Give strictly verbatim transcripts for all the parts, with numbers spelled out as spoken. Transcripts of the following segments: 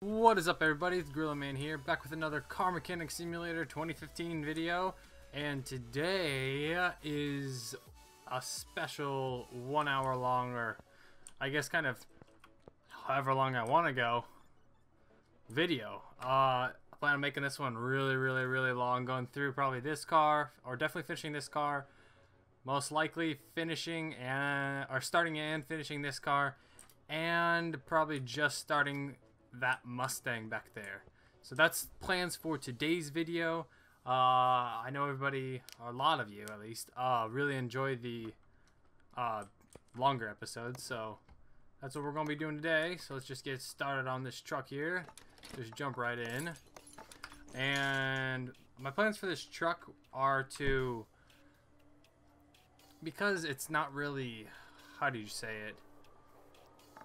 What is up, everybody? It's Grillo Man here, back with another Car Mechanic Simulator twenty fifteen video, and today is a special one hour long, or I guess kind of however long I want to go, video. Uh, I plan on making this one really, really, really long, going through probably this car, or definitely finishing this car, most likely finishing and, or starting and finishing this car, and probably just starting that Mustang back there. So that's plans for today's video. uh, I know everybody, or a lot of you at least, uh, really enjoy the uh, longer episodes, so that's what we're gonna be doing today. So let's just get started on this truck here, just jump right in. And my plans for this truck are to, because it's not really, how do you say it,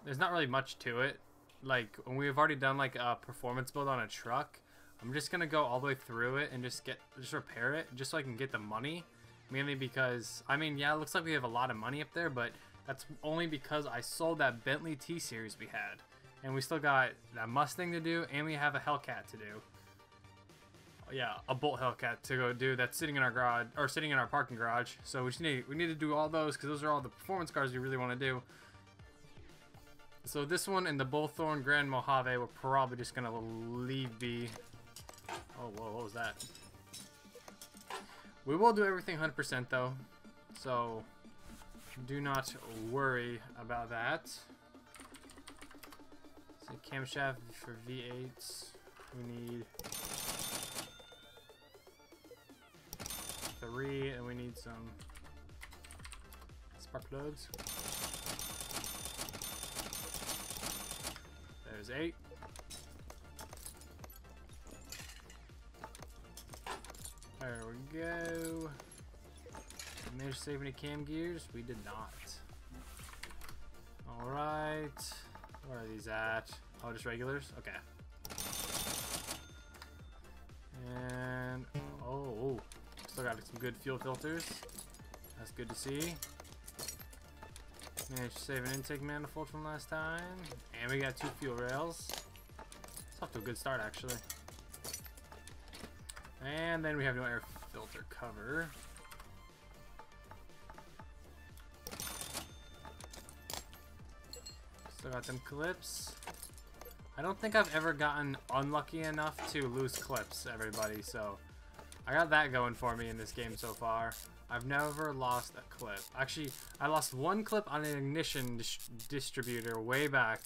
there's not really much to it. Like, when we've already done like a performance build on a truck, I'm just gonna go all the way through it and just get just repair it, just so I can get the money. Mainly because, I mean, yeah, it looks like we have a lot of money up there, but that's only because I sold that Bentley T-Series we had, and we still got that Mustang to do, and we have a Hellcat to do. Yeah, a Bolt Hellcat to go do. That's sitting in our garage, or sitting in our parking garage. So we just need we need to do all those, because those are all the performance cars we really want to do. So this one and the Bullthorn Grand Mojave, we're probably just gonna leave be. Oh, whoa, what was that? We will do everything one hundred percent though, so do not worry about that. So camshaft for V eights. We need three, and we need some spark plugs. There's eight. There we go. Did we manage to save any cam gears? We did not. Alright. Where are these at? Oh, just regulars? Okay. And. Oh. Still got some good fuel filters. That's good to see. Managed to save an intake manifold from last time. And we got two fuel rails. It's off to a good start, actually. And then we have no air filter cover. Still got them clips. I don't think I've ever gotten unlucky enough to lose clips, everybody. So I got that going for me in this game so far. I've never lost a clip. Actually, I lost one clip on an ignition dis distributor way back.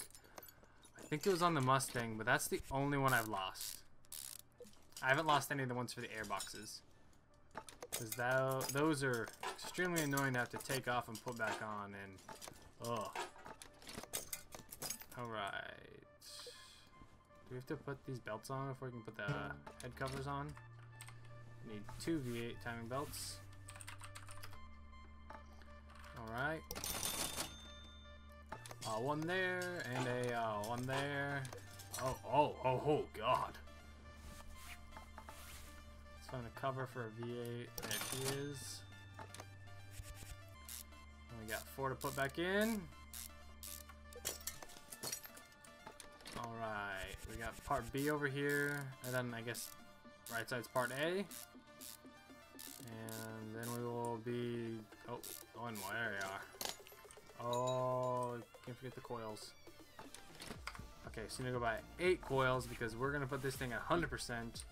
I think it was on the Mustang, but that's the only one I've lost. I haven't lost any of the ones for the air boxes, because that, those are extremely annoying to have to take off and put back on, and ugh. Alright. Do we have to put these belts on before we can put the uh, head covers on? We need two V eight timing belts. Alright. Uh, one there, and a uh, one there. Oh, oh, oh, oh, God. Let's find a cover for a V eight. There she is. And we got four to put back in. Alright, we got part B over here, and then I guess right side's part A. And then we will be, oh, one more, there we are. Oh, can't forget the coils. Okay, so I'm gonna go buy eight coils, because we're gonna put this thing at one hundred percent.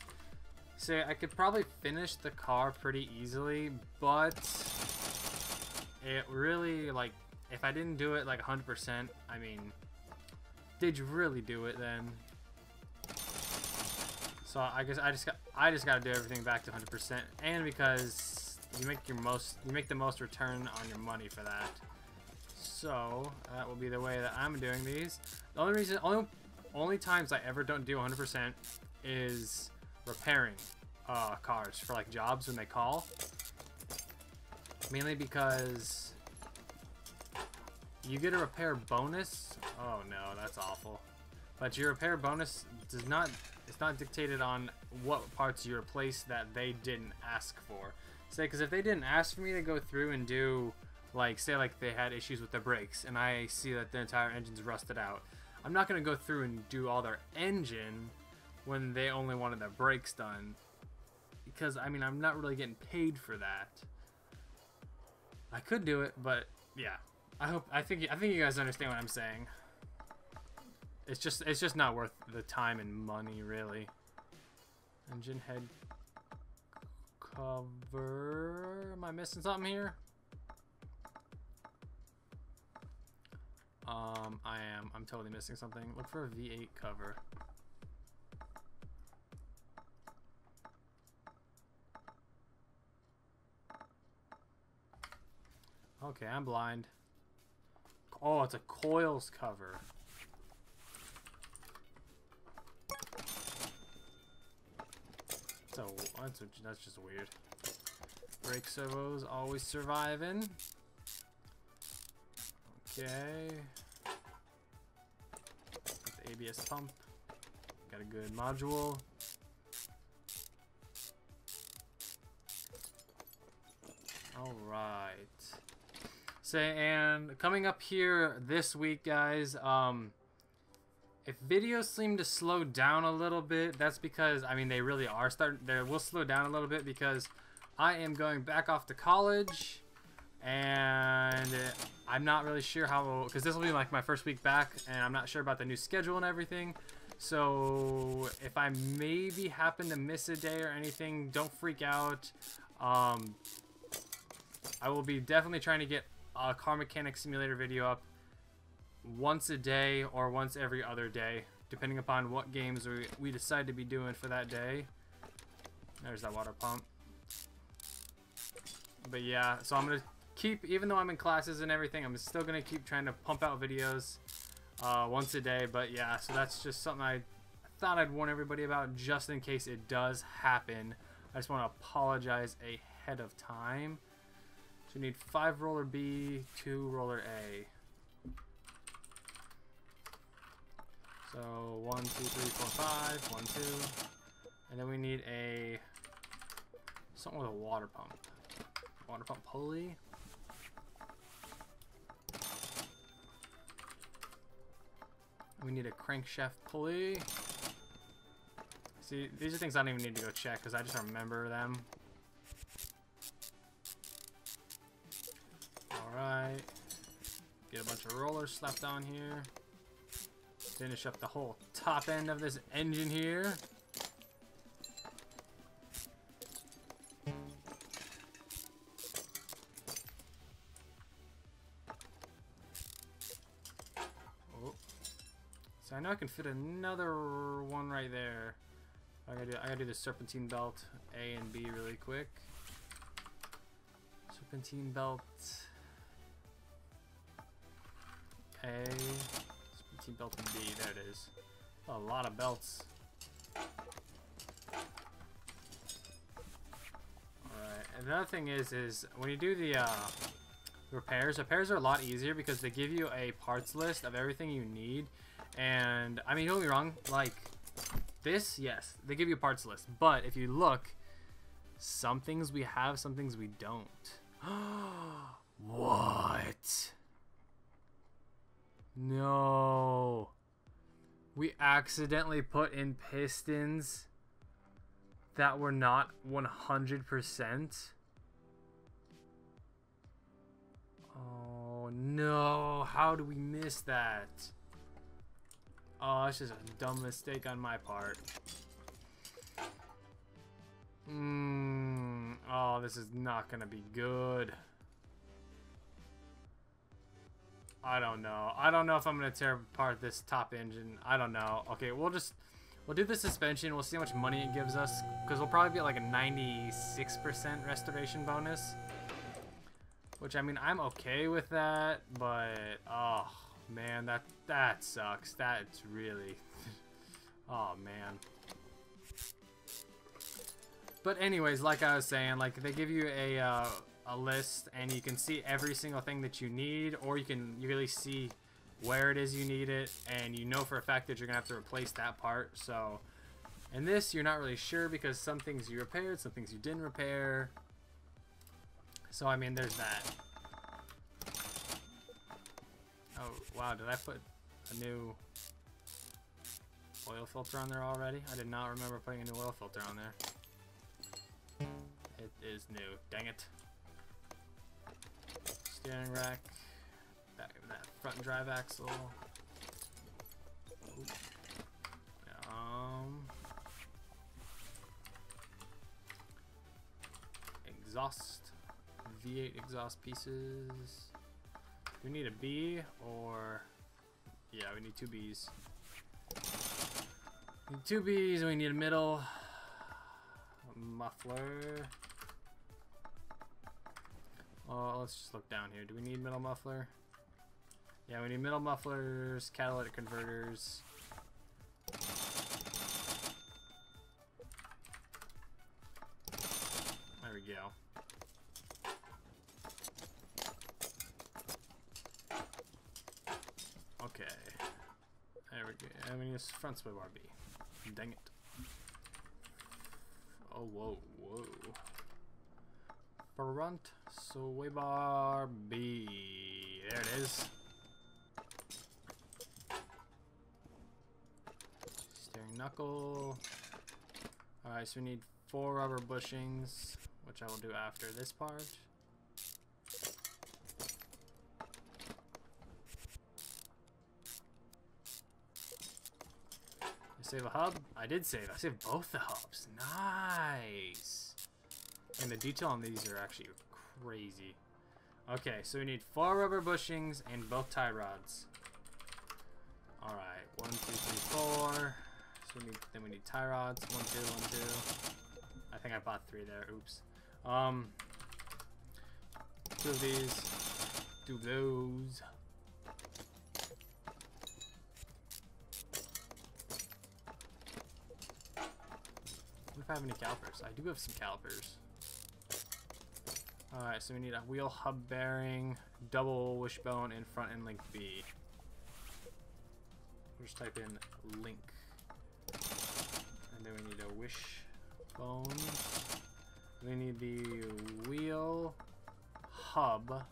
Say, I could probably finish the car pretty easily, but it really, like, if I didn't do it like one hundred percent, I mean, did you really do it then? So I guess I just got I just gotta do everything back to one hundred percent, and because you make your most you make the most return on your money for that. So that will be the way that I'm doing these. The only reason only only times I ever don't do one hundred percent is repairing uh, cars for like jobs when they call. Mainly because you get a repair bonus. Oh no, that's awful. But your repair bonus does not. It's not dictated on what parts you replace that they didn't ask for. Say, because if they didn't ask for me to go through and do, like, say, like they had issues with the brakes, and I see that the entire engine's rusted out, I'm not going to go through and do all their engine when they only wanted their brakes done, because I mean, I'm not really getting paid for that. I could do it, but yeah, I hope I think I think you guys understand what I'm saying. It's just it's just not worth the time and money, really. Engine head cover. Am I missing something here? Um, I am. I'm totally missing something. Look for a V eight cover. Okay, I'm blind. Oh, it's a coils cover. So that's, that's just weird. Brake servos always surviving. Okay. Got the A B S pump. Got a good module. All right. So, and coming up here this week, guys, um, if videos seem to slow down a little bit, that's because, I mean, they really are starting, they will slow down a little bit because I am going back off to college, and I'm not really sure how, because this will be like my first week back, and I'm not sure about the new schedule and everything. So if I maybe happen to miss a day or anything, don't freak out. Um, I will be definitely trying to get a Car Mechanic Simulator video up once a day or once every other day, depending upon what games we, we decide to be doing for that day. There's that water pump. But yeah, so I'm gonna keep, even though I'm in classes and everything, I'm still gonna keep trying to pump out videos uh, once a day. But yeah, so that's just something I thought I'd warn everybody about, just in case it does happen. I just want to apologize ahead of time. So we need five roller B, two roller A. So one, two, three, four, five, one, two. And then we need a, something with a water pump. Water pump pulley. We need a crankshaft pulley. See, these are things I don't even need to go check because I just remember them. Alright, get a bunch of rollers slapped on here, finish up the whole top end of this engine here. Oh. So I know I can fit another one right there. I gotta do, I gotta do the serpentine belt A and B really quick. Serpentine belt A, serpentine belt and B, there it is. A lot of belts. Alright, and the other thing is, is when you do the uh, repairs, repairs are a lot easier because they give you a parts list of everything you need. And, I mean, don't get me wrong, like, this, yes, they give you a parts list. But if you look, some things we have, some things we don't. What? No, we accidentally put in pistons that were not one hundred percent. Oh no, how do we miss that? Oh, it's just a dumb mistake on my part. Mm, oh, this is not gonna be good. I don't know. I don't know if I'm going to tear apart this top engine. I don't know. Okay, we'll just... We'll do the suspension. We'll see how much money it gives us. Because we'll probably be at like a ninety-six percent restoration bonus. Which, I mean, I'm okay with that. But, oh, man. That, that sucks. That's really... oh, man. But anyways, like I was saying, like, they give you a... Uh, a list, and you can see every single thing that you need, or you can you really see where it is you need it, and you know for a fact that you're gonna have to replace that part. So in this, you're not really sure because some things you repaired, some things you didn't repair. So I mean, there's that. Oh wow, did I put a new oil filter on there already? I did not remember putting a new oil filter on there. It is new. Dang it. Steering rack. Back of that front and drive axle. Oop. Um. Exhaust. V eight exhaust pieces. We need a B or... Yeah, we need two B's. We need two B's and we need a middle. A muffler. Oh, let's just look down here. Do we need middle muffler? Yeah, we need middle mufflers, catalytic converters. There we go. Okay. There we go. I mean, it's front sway bar B. Dang it. Oh, whoa, whoa. Front sway bar B. There it is. Steering knuckle. Alright, so we need four rubber bushings, which I will do after this part. Save a hub? I did save. I saved both the hubs. Nice! And the detail on these are actually crazy. Okay, so we need four rubber bushings and both tie rods. Alright, one, two, three, four. So we need, then we need tie rods. One, two, one, two. I think I bought three there. Oops. Um, two of these. Two of those. I don't know if I have any calipers. I do have some calipers. Alright, so we need a wheel hub bearing, double wishbone, and front end link B. We'll just type in link. And then we need a wishbone. We need the wheel hub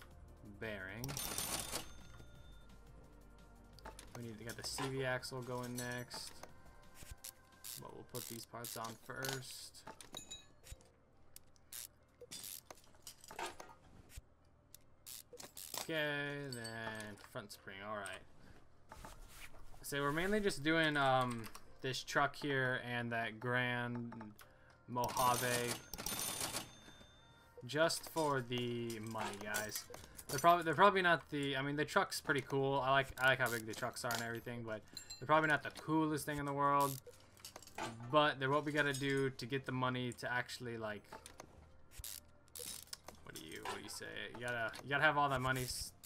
bearing. We need to get the C V axle going next. But we'll put these parts on first. Okay, then front spring. All right. So we're mainly just doing um, this truck here and that Grand Mojave, just for the money, guys. They're probably they're probably not the. I mean, the truck's pretty cool. I like I like how big the trucks are and everything, but they're probably not the coolest thing in the world. But they're what we gotta do to get the money to actually, like, what do you what do you say? You gotta you gotta have all that money.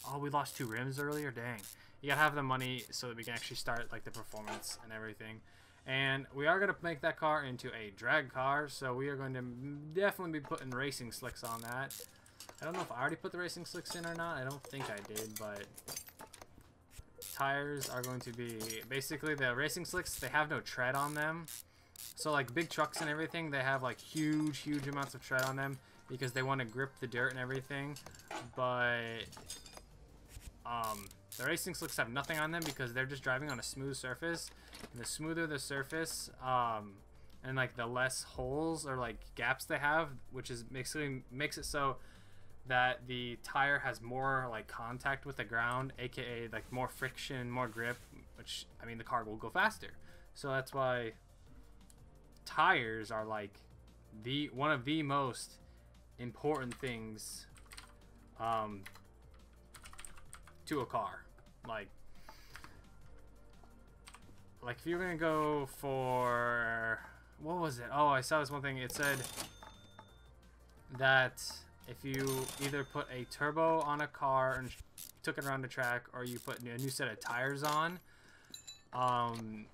Oh, we lost two rims earlier. Dang. You gotta have the money so that we can actually start like the performance and everything. And we are gonna make that car into a drag car, so we are going to definitely be putting racing slicks on that. I don't know if I already put the racing slicks in or not. I don't think I did, but. Tires are going to be basically the racing slicks. They have no tread on them, so like big trucks and everything, they have like huge huge amounts of tread on them because they want to grip the dirt and everything. But um the racing slicks have nothing on them because they're just driving on a smooth surface, and the smoother the surface, um and like the less holes or like gaps they have, which is basically makes it so that the tire has more like contact with the ground, aka like more friction, more grip, which I mean the car will go faster. So that's why tires are like the one of the most important things um, to a car. Like, like if you're gonna go for what was it? Oh, I saw this one thing. It said that. If you either put a turbo on a car and took it around the track, or you put a new set of tires on, um,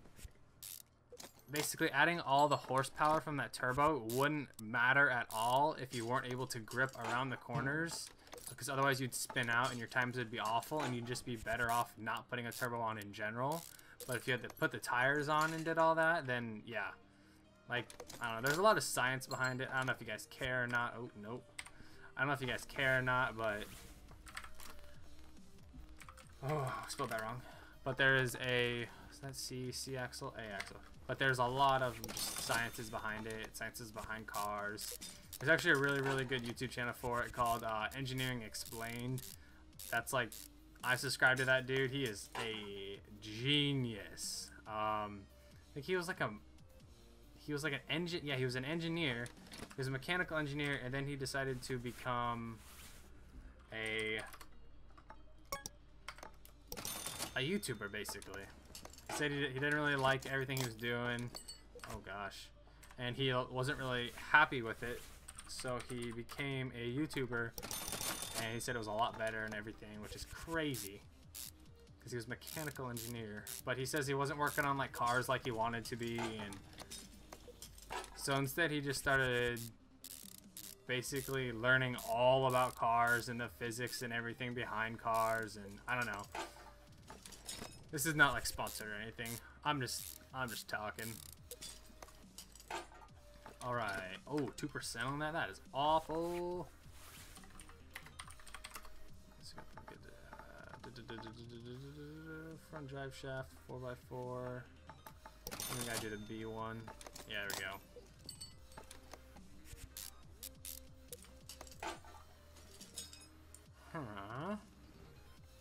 basically adding all the horsepower from that turbo wouldn't matter at all if you weren't able to grip around the corners, because otherwise you'd spin out and your times would be awful, and you'd just be better off not putting a turbo on in general. But if you had to put the tires on and did all that, then yeah. Like, I don't know, there's a lot of science behind it. I don't know if you guys care or not. Oh, nope. I don't know if you guys care or not, but oh, I spelled that wrong. But there is a that's C, C axle, A axle. But there's a lot of sciences behind it, sciences behind cars. There's actually a really, really good YouTube channel for it called uh, Engineering Explained. That's like, I subscribe to that dude. He is a genius. Um, I think he was like a, he was like an engine. Yeah, he was an engineer. He was a mechanical engineer, and then he decided to become a a YouTuber, basically. He said he, he didn't really like everything he was doing. Oh gosh, and he wasn't really happy with it, so he became a YouTuber. And he said it was a lot better and everything, which is crazy because he was a mechanical engineer. But he says he wasn't working on like cars like he wanted to be, and so instead he just started basically learning all about cars and the physics and everything behind cars. And I don't know. This is not like sponsored or anything. I'm just I'm just talking. All right. Oh, two percent on that. That is awful. Front drive shaft, four by four. I think I did a B one. Yeah, there we go. Huh.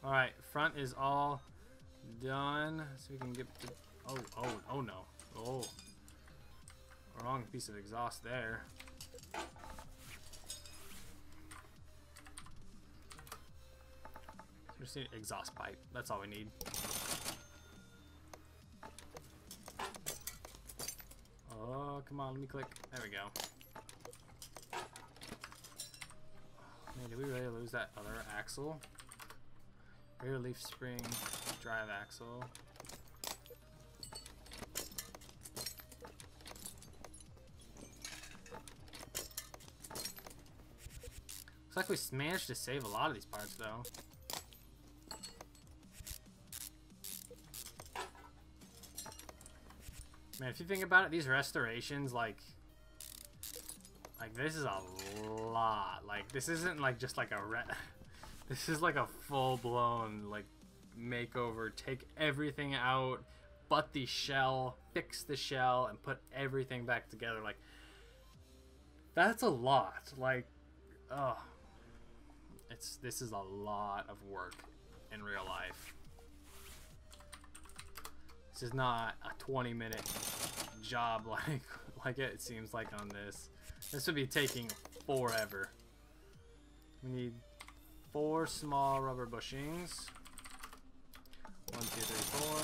Alright, front is all done. So we can get to... Oh, oh, oh no. Oh. Wrong piece of exhaust there. We just need an exhaust pipe. That's all we need. Oh, come on. Let me click. There we go. Man, did we really lose that other axle? Rear leaf spring, drive axle. Looks like we managed to save a lot of these parts, though. Man, if you think about it, these restorations, like, like this is a lot. Like, this isn't like just like a re this is like a full-blown like makeover. Take everything out, but the shell, fix the shell, and put everything back together. Like, that's a lot. Like, oh, it's this is a lot of work in real life. This is not a twenty minute job like like it seems like on this. This would be taking forever. We need four small rubber bushings. One, two, three, four.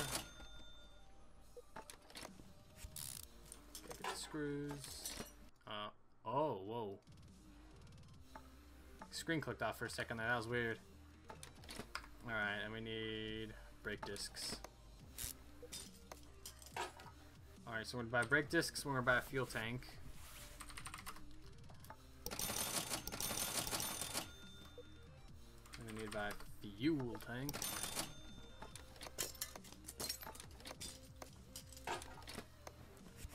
Get the screws. Uh, oh, whoa. Screen clicked off for a second there. That was weird. Alright, and we need brake discs. Alright, so we're going to buy brake discs, we're going to buy a fuel tank. We need to buy a fuel tank.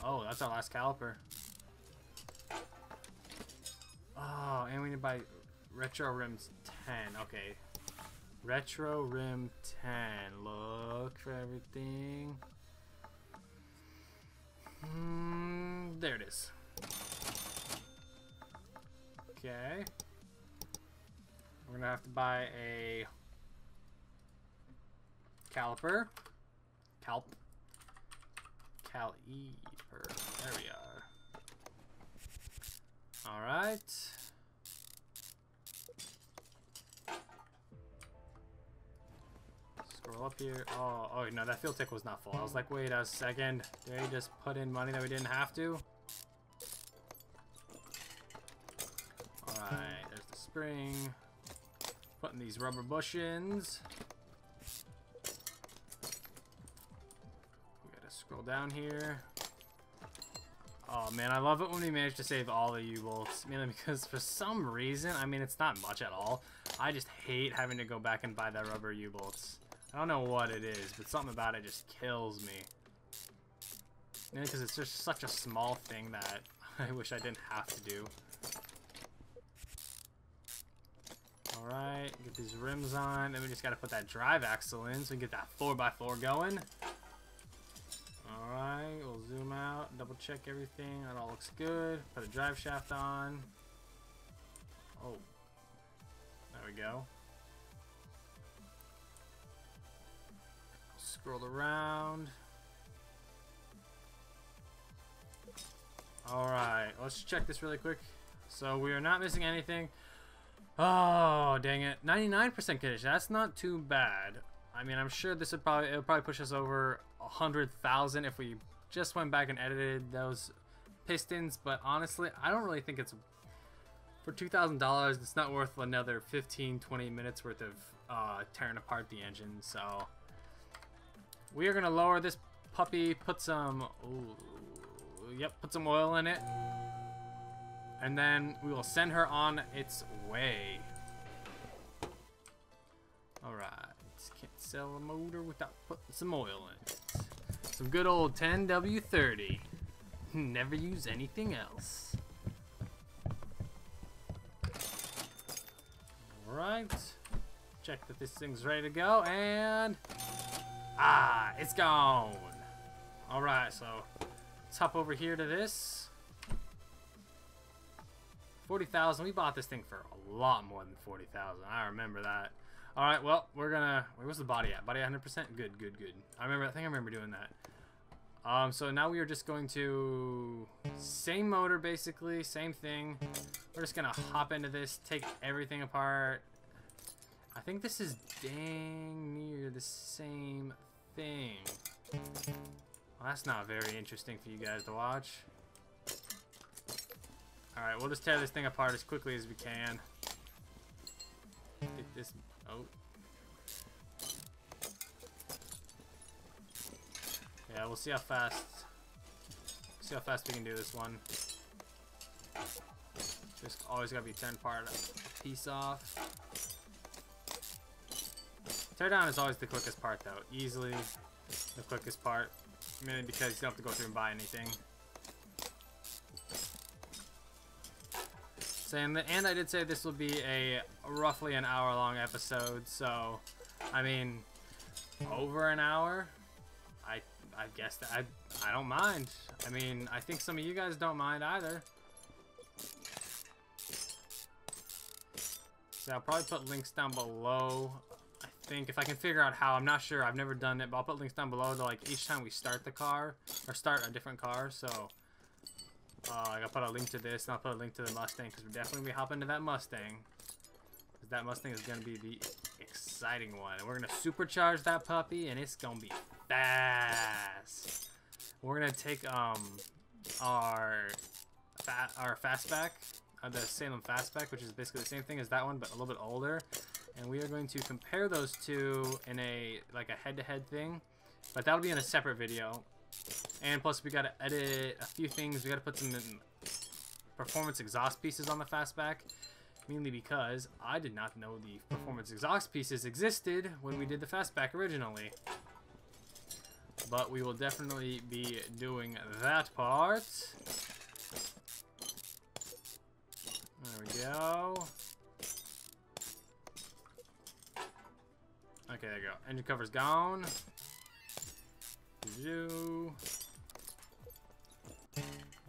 Oh, that's our last caliper. Oh, and we need to buy retro rims ten. Okay. Retro rim ten. Look for everything. Mm, there it is. Okay. We're gonna have to buy a caliper. Calp. Caliper. There we are. Alright. Scroll up here. Oh, oh no, that fuel tank was not full. I was like, wait a second. Did he just put in money that we didn't have to? Alright, there's the spring. Putting these rubber bushings. We gotta scroll down here. Oh man, I love it when we manage to save all the U-bolts, mainly because for some reason, I mean, it's not much at all. I just hate having to go back and buy that rubber U-bolts. I don't know what it is, but something about it just kills me. Because it's just such a small thing that I wish I didn't have to do. Alright, get these rims on. Then we just gotta put that drive axle in so we can get that four by four going. Alright, we'll zoom out, double check everything. That all looks good. Put a drive shaft on. Oh. There we go. Scroll around. Alright, let's check this really quick. So we are not missing anything. Oh, dang it. ninety-nine percent condition. That's not too bad. I mean, I'm sure this would probably, it would probably push us over one hundred thousand if we just went back and edited those pistons. But honestly, I don't really think it's, for two thousand dollars, it's not worth another fifteen, twenty minutes worth of uh, tearing apart the engine. So we are going to lower this puppy, put some, ooh, yep, put some oil in it. And then we will send her on its way. Alright. Can't sell a motor without putting some oil in it. Some good old ten W thirty. Never use anything else. Alright. Check that this thing's ready to go. And... ah! It's gone! Alright, so... let's hop over here to this. forty thousand. We bought this thing for a lot more than forty thousand. I remember that. All right, well, we're gonna. Where was the body at? Body at one hundred percent. Good, good, good. I remember. I think I remember doing that. Um, so now we are just going to same motor, basically, same thing. We're just gonna hop into this, take everything apart. I think this is dang near the same thing. Well, that's not very interesting for you guys to watch. All right, we'll just tear this thing apart as quickly as we can. Get this. Oh. Yeah, we'll see how fast see how fast we can do this one. Just always gotta be ten part piece off. Tear down is always the quickest part though. Easily the quickest part. Mainly because you don't have to go through and buy anything. And, the, and I did say this will be a roughly an hour long episode, so I mean over an hour I I guess that I, I don't mind. I mean, I think some of you guys don't mind either, so I'll probably put links down below. I think if I can figure out how, I'm not sure, I've never done it, but I'll put links down below to like each time we start the car or start a different car. So Uh, I gotta put a link to this, and I'll put a link to the Mustang, because we're definitely gonna be hopping into that Mustang. Because that Mustang is gonna be the exciting one. And we're gonna supercharge that puppy, and it's gonna be fast. We're gonna take um our fa our Fastback, uh, the Salem Fastback, which is basically the same thing as that one, but a little bit older. And we are going to compare those two in a like a head-to-head thing, but that'll be in a separate video. And plus we gotta edit a few things. We gotta put some performance exhaust pieces on the Fastback, mainly because I did not know the performance exhaust pieces existed when we did the Fastback originally. But we will definitely be doing that part. There we go. Okay, there you go. Engine cover's gone.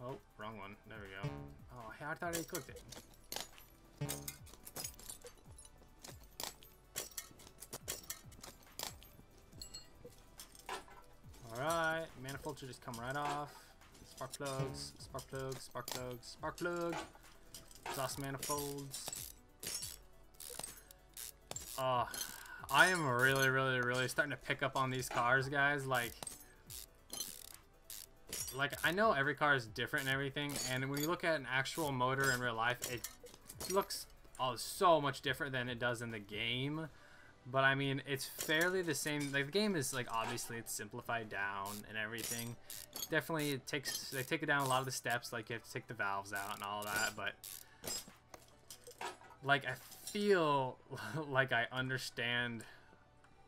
Oh, wrong one. There we go. Oh, I thought I clicked it. Alright, manifold should just come right off. Spark plugs, spark plugs, spark plugs, spark plug. Exhaust manifolds. Oh, I am really, really, really starting to pick up on these cars, guys. Like... Like, I know every car is different and everything, and when you look at an actual motor in real life, it looks oh, so much different than it does in the game. But, I mean, it's fairly the same. Like, the game is, like, obviously it's simplified down and everything. Definitely, it takes they take it down a lot of the steps, like, you have to take the valves out and all that, but... Like, I feel like I understand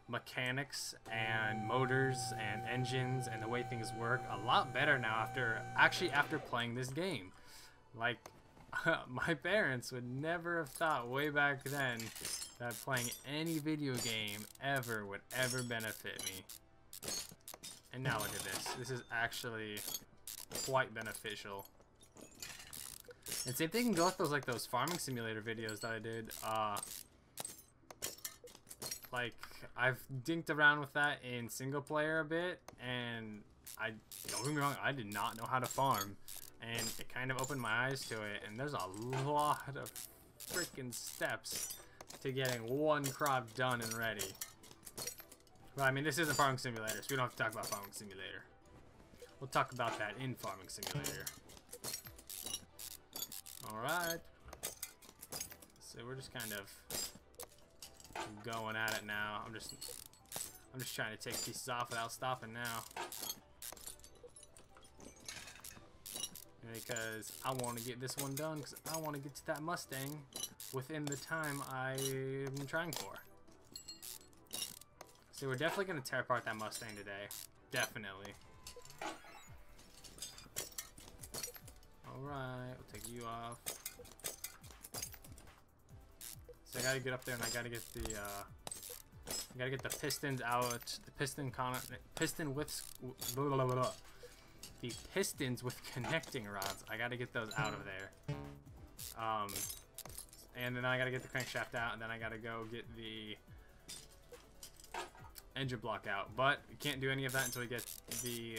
mechanics and motors and engines and the way things work a lot better now after actually after playing this game. Like my parents would never have thought way back then that playing any video game ever would ever benefit me, And now look at this. This is actually quite beneficial. And see if they can go with those, like those Farming Simulator videos that I did. Uh, like, I've dinked around with that in single player a bit, and I don't get me wrong, I did not know how to farm, and it kind of opened my eyes to it. And there's a lot of freaking steps to getting one crop done and ready. But I mean, this isn't Farming Simulator, so we don't have to talk about Farming Simulator. We'll talk about that in Farming Simulator. Alright. So we're just kind of going at it now. I'm just I'm just trying to take pieces off without stopping now. Because I want to get this one done, because I want to get to that Mustang within the time I'm trying for. So we're definitely going to tear apart that Mustang today. Definitely. Alright, we'll take you off. So I gotta get up there and I gotta get the uh, I gotta get the pistons out. The piston con piston with blah, blah, blah, blah. The pistons with connecting rods. I gotta get those out of there. Um, and then I gotta get the crankshaft out, and then I gotta go get the engine block out. But we can't do any of that until we get the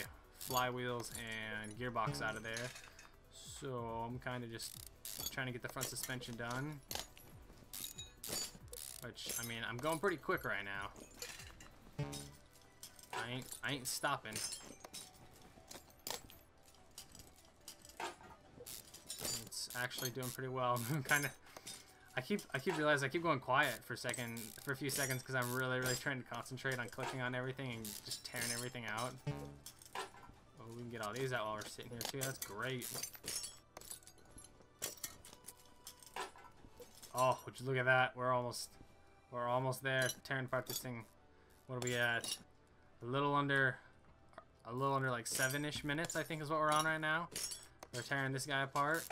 flywheels and gearbox out of there. So I'm kind of just trying to get the front suspension done, which, I mean, I'm going pretty quick right now. I ain't, I ain't stopping. It's actually doing pretty well. I'm kind of, I keep, I keep realizing I keep going quiet for a second, for a few seconds, because I'm really, really trying to concentrate on clicking on everything and just tearing everything out. We can get all these out while we're sitting here too. That's great. Oh, would you look at that? We're almost, we're almost there. Tearing apart this thing. What are we at? A little under, a little under like seven-ish minutes, I think, is what we're on right now. We're tearing this guy apart.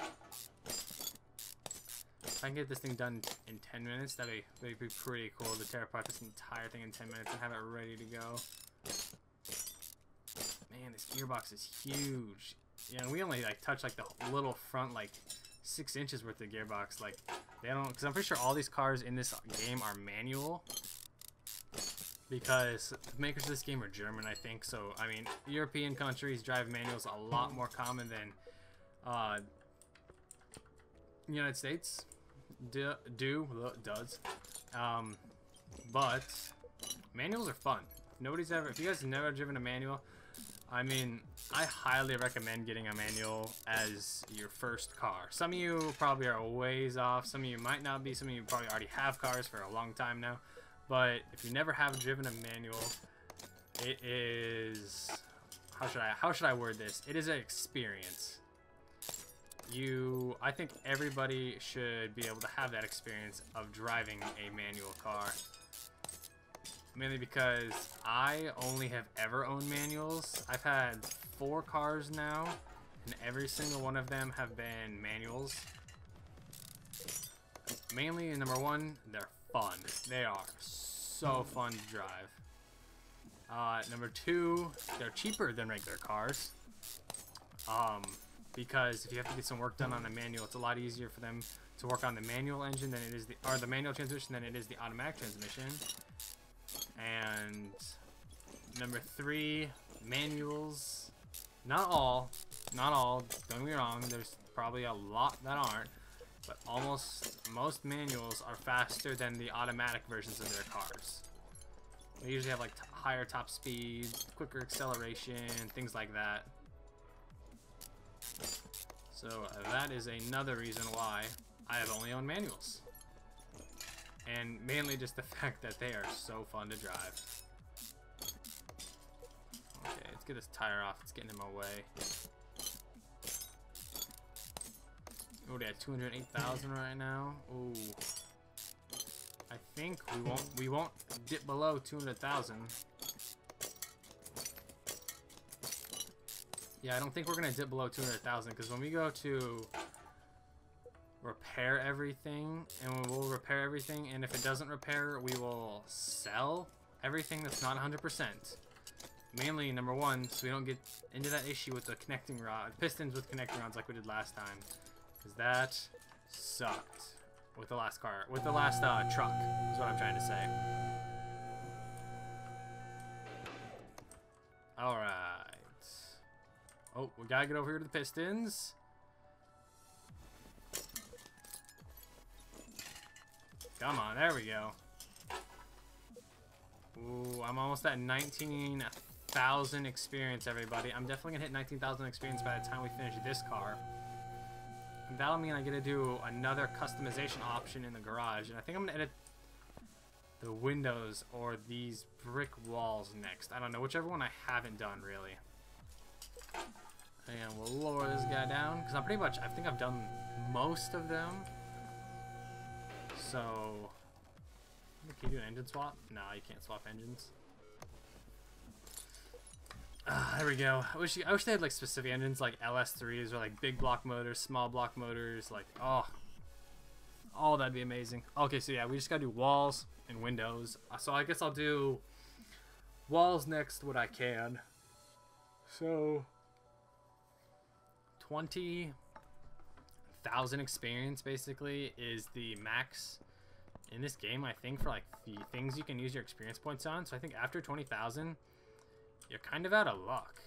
If I can get this thing done in ten minutes, that'd be, that'd be pretty cool to tear apart this entire thing in ten minutes and have it ready to go. Man, this gearbox is huge. Yeah, and we only like touch like the little front, like six inches worth of gearbox. Like they don't, because I'm pretty sure all these cars in this game are manual. Because the makers of this game are German, I think. So I mean, European countries drive manuals a lot more common than uh, United States do, do does. Um, but manuals are fun. Nobody's ever. If you guys have never driven a manual, I mean, I highly recommend getting a manual as your first car. Some of you probably are a ways off. Some of you might not be. Some of you probably already have cars for a long time now. But if you never have driven a manual, it is... How should I, how should I word this? It is an experience. You... I think everybody should be able to have that experience of driving a manual car. Mainly because I only have ever owned manuals. I've had four cars now, and every single one of them have been manuals. Mainly, number one, they're fun. They are so fun to drive. Uh, number two, they're cheaper than regular cars. Um, because if you have to get some work done on a manual, it's a lot easier for them to work on the manual engine than it is the or the manual transmission than it is the automatic transmission. And number three, manuals, not all, not all, don't get me wrong, there's probably a lot that aren't, but almost most manuals are faster than the automatic versions of their cars. They usually have like t higher top speeds, quicker acceleration, things like that. So uh, that is another reason why I have only owned manuals. And mainly just the fact that they are so fun to drive. Okay, let's get this tire off. It's getting in my way. Oh, they have two hundred eight thousand right now. Ooh. I think we won't we won't dip below two hundred thousand. Yeah, I don't think we're gonna dip below two hundred thousand because when we go to repair everything, and we'll repair everything, and if it doesn't repair, we will sell everything that's not one hundred percent. mainly number one, so we don't get into that issue with the connecting rod, pistons with connecting rods like we did last time, because that sucked with the last car, with the last uh, truck, is what I'm trying to say. All right. Oh, we gotta get over here to the pistons. Come on, there we go. Ooh, I'm almost at nineteen thousand experience, everybody. I'm definitely gonna hit nineteen thousand experience by the time we finish this car. And that'll mean I get to do another customization option in the garage. And I think I'm gonna edit the windows or these brick walls next. I don't know, whichever one I haven't done, really. And we'll lower this guy down, because I'm pretty much, I think I've done most of them. So... Can you do an engine swap? No, you can't swap engines. Uh, there we go. I wish you, I wish they had like specific engines like L S threes or like big block motors, small block motors, like oh, oh that'd be amazing. Okay, so yeah, we just gotta do walls and windows. So I guess I'll do walls next, what I can. So twenty thousand experience basically is the max in this game, I think, for like the things you can use your experience points on. So I think after twenty thousand, you're kind of out of luck.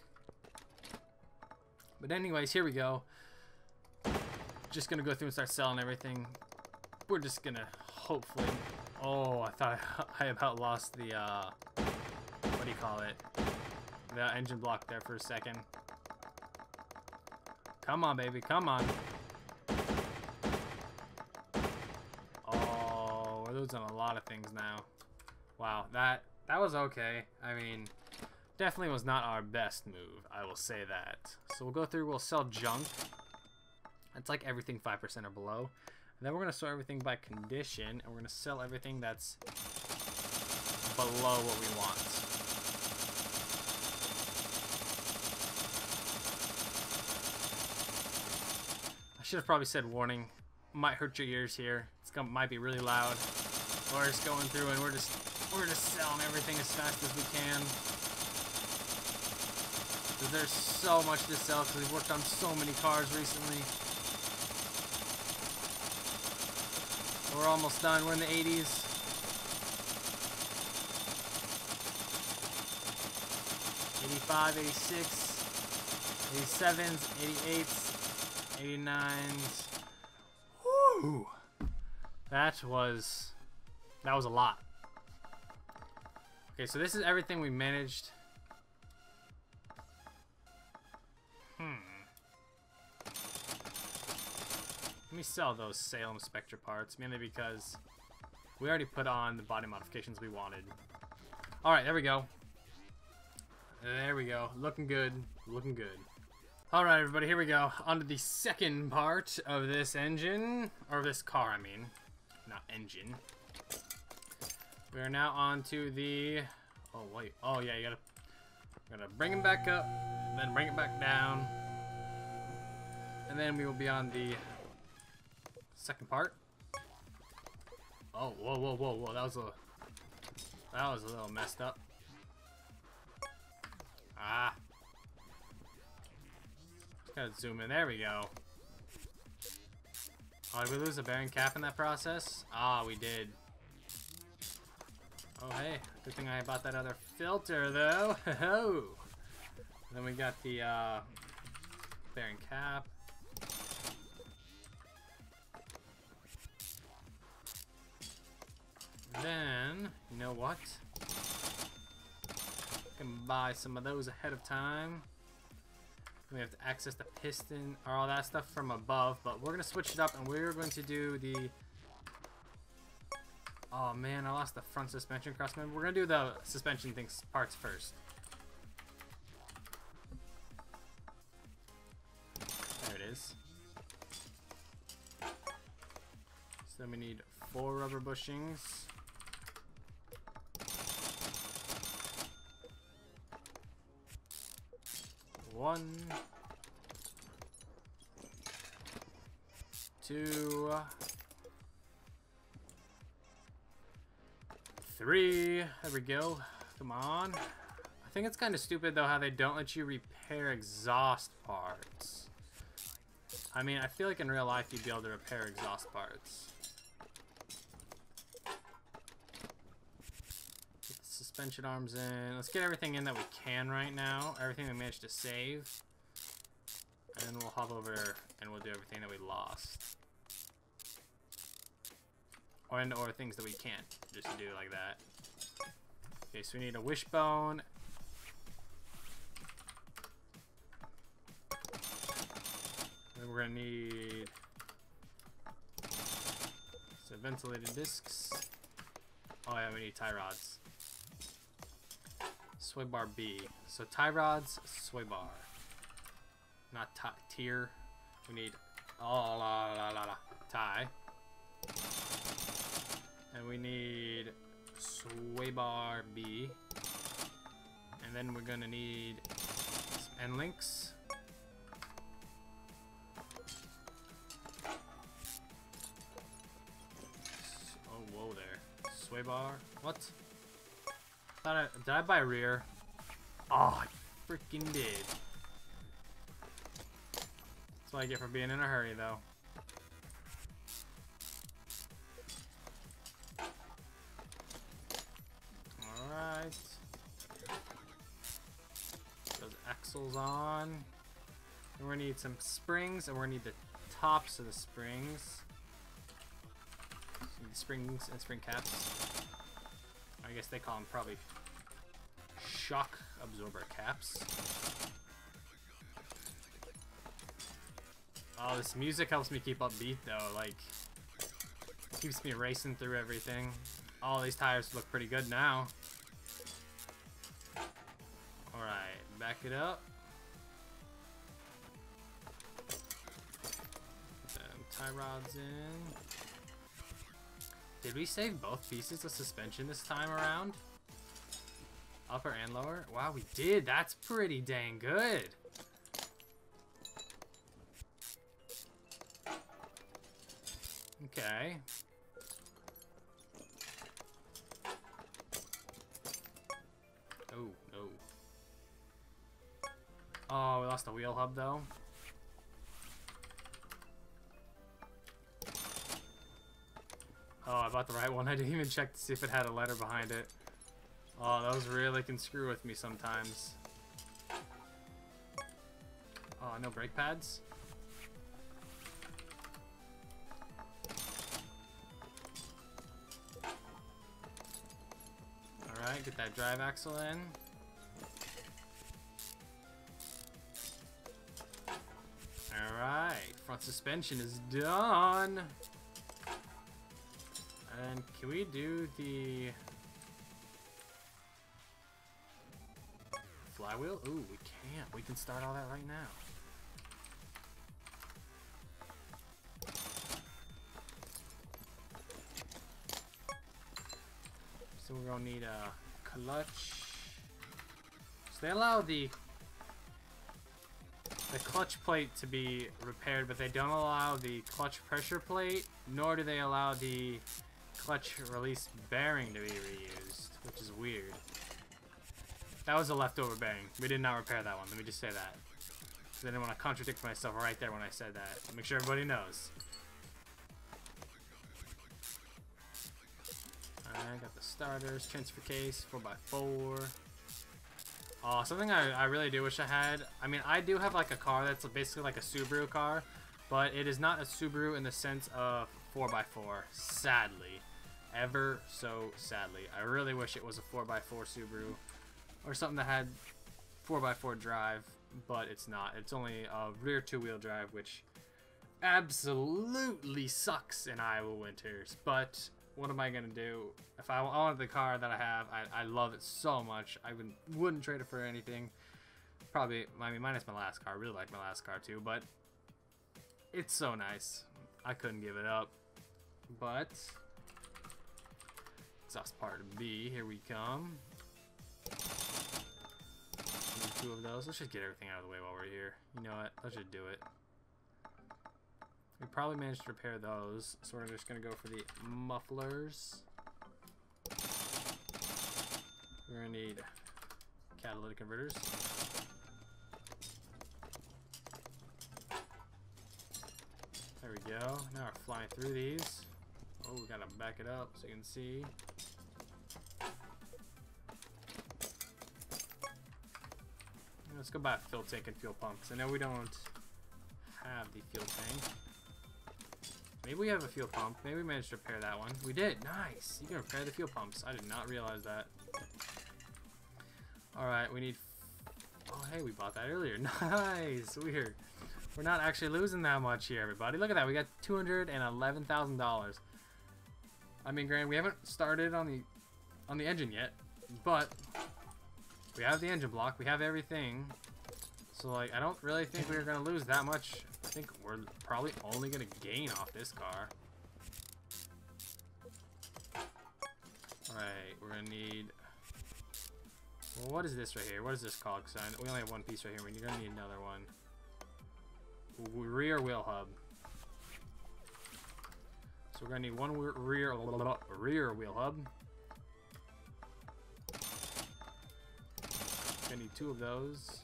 But anyways, here we go. Just gonna go through and start selling everything. We're just gonna hopefully. Oh, I thought I about lost the uh, what do you call it? The engine block there for a second. Come on, baby, come on. On a lot of things now. Wow, that that was okay. I mean, definitely was not our best move, I will say that. So we'll go through, we'll sell junk. That's like everything five percent or below. And then we're gonna sort everything by condition, and we're gonna sell everything that's below what we want. I should have probably said warning. Might hurt your ears here. It's gonna might be really loud. We're just going through and we're just we're just selling everything as fast as we can. There's so much to sell because we've worked on so many cars recently. We're almost done. We're in the eighties. eighty-five, eighty-six, eighty-sevens, eighty-eights, eighty-nines. Woo! That was... That was a lot. Okay, so this is everything we managed. Hmm. Let me sell those Salem Spectre parts, mainly because we already put on the body modifications we wanted. Alright, there we go. There we go. Looking good. Looking good. Alright, everybody, here we go. On to the second part of this engine. Or this car, I mean. Not engine. We are now on to the, oh wait, oh yeah, you gotta, you gotta bring him back up, then bring it back down, and then we will be on the second part. Oh, whoa, whoa, whoa, whoa, that was a, that was a little messed up. Ah. Just gotta zoom in, there we go. Oh, did we lose a bearing cap in that process? Ah, we did. Oh, hey, good thing I bought that other filter, though. Ho-ho! Then we got the, uh, bearing cap. Then, you know what? We can buy some of those ahead of time. We have to access the piston, or all that stuff from above, but we're gonna switch it up, and we're going to do the... Oh man, I lost the front suspension crossmember. We're gonna do the suspension things parts first. There it is. So we need four rubber bushings. One, two. Three. There we go. Come on. I I think it's kind of stupid, though, how they don't let you repair exhaust parts. I mean, I feel like in real life you'd be able to repair exhaust parts. Get the suspension arms in. Let's get everything in that we can right now. Everything we managed to save. And then we'll hop over and we'll do everything that we lost. Or, and, or things that we can't just do like that. Okay, so we need a wishbone. Then we're gonna need some ventilated discs. Oh yeah, we need tie rods. Sway bar B. So tie rods, sway bar. Not tie, tier. We need oh, la, la, la, la, tie. And we need sway bar B. And then we're gonna need some end links. Oh, whoa there. Sway bar. What? Thought I, did I buy a rear? Oh, I freaking did. That's what I get for being in a hurry, though. Alright. Those axles on. And we're gonna need some springs, and we're gonna need the tops of the springs. Need springs and spring caps. I guess they call them probably shock absorber caps. Oh, this music helps me keep upbeat though, like, keeps me racing through everything. All these tires look pretty good now. Alright, back it up. Put them tie rods in. Did we save both pieces of suspension this time around? Upper and lower? Wow, we did! That's pretty dang good! Okay. Oh, no. Oh, we lost the wheel hub, though. Oh, I bought the right one. I didn't even check to see if it had a letter behind it. Oh, those really can screw with me sometimes. Oh, no brake pads? Alright, get that drive axle in. Alright, front suspension is done. And can we do the flywheel? Ooh, we can't. We can start all that right now. So we're gonna need a clutch. So they allow the the clutch plate to be repaired, but they don't allow the clutch pressure plate, nor do they allow the clutch release bearing to be reused, which is weird. That was a leftover bearing. We did not repair that one. Let me just say that. I didn't want to contradict myself right there when I said that. Make sure everybody knows. Alright, got the starters, transfer case, four by four. Oh, something I, I really do wish I had. I mean, I do have like a car that's basically like a Subaru car, but it is not a Subaru in the sense of four by four, sadly. Ever so sadly. I really wish it was a four by four Subaru or something that had four by four drive, but it's not. It's only a rear two-wheel drive, which absolutely sucks in Iowa winters, but what am I gonna do? If I wanted the car that I have, I, I love it so much. I wouldn't, wouldn't trade it for anything. Probably, I mean, minus my last car. I really like my last car too, but it's so nice. I couldn't give it up. But exhaust part B. Here we come. Two of those. Let's just get everything out of the way while we're here. You know what? Let's just do it. We probably managed to repair those, so we're just gonna go for the mufflers. We're gonna need catalytic converters. There we go. Now we're flying through these. Oh, we gotta back it up so you can see. Let's go buy a fuel tank and fuel pump, because I know we don't have the fuel tank. Maybe we have a fuel pump. Maybe we managed to repair that one. We did. Nice. You can repair the fuel pumps. I did not realize that. Alright, we need... Oh, hey, we bought that earlier. Nice. Weird. We're not actually losing that much here, everybody. Look at that. We got two hundred eleven thousand dollars. I mean, granted, we haven't started on the on the engine yet, but we have the engine block. We have everything. So, like, I don't really think we're going to lose that much. I think we're probably only going to gain off this car. Alright, we're going to need... Well, what is this right here? What is this called? Because we only have one piece right here. We're going to need another one. Rear wheel hub. So we're going to need one rear, rear wheel hub. We're going to need two of those.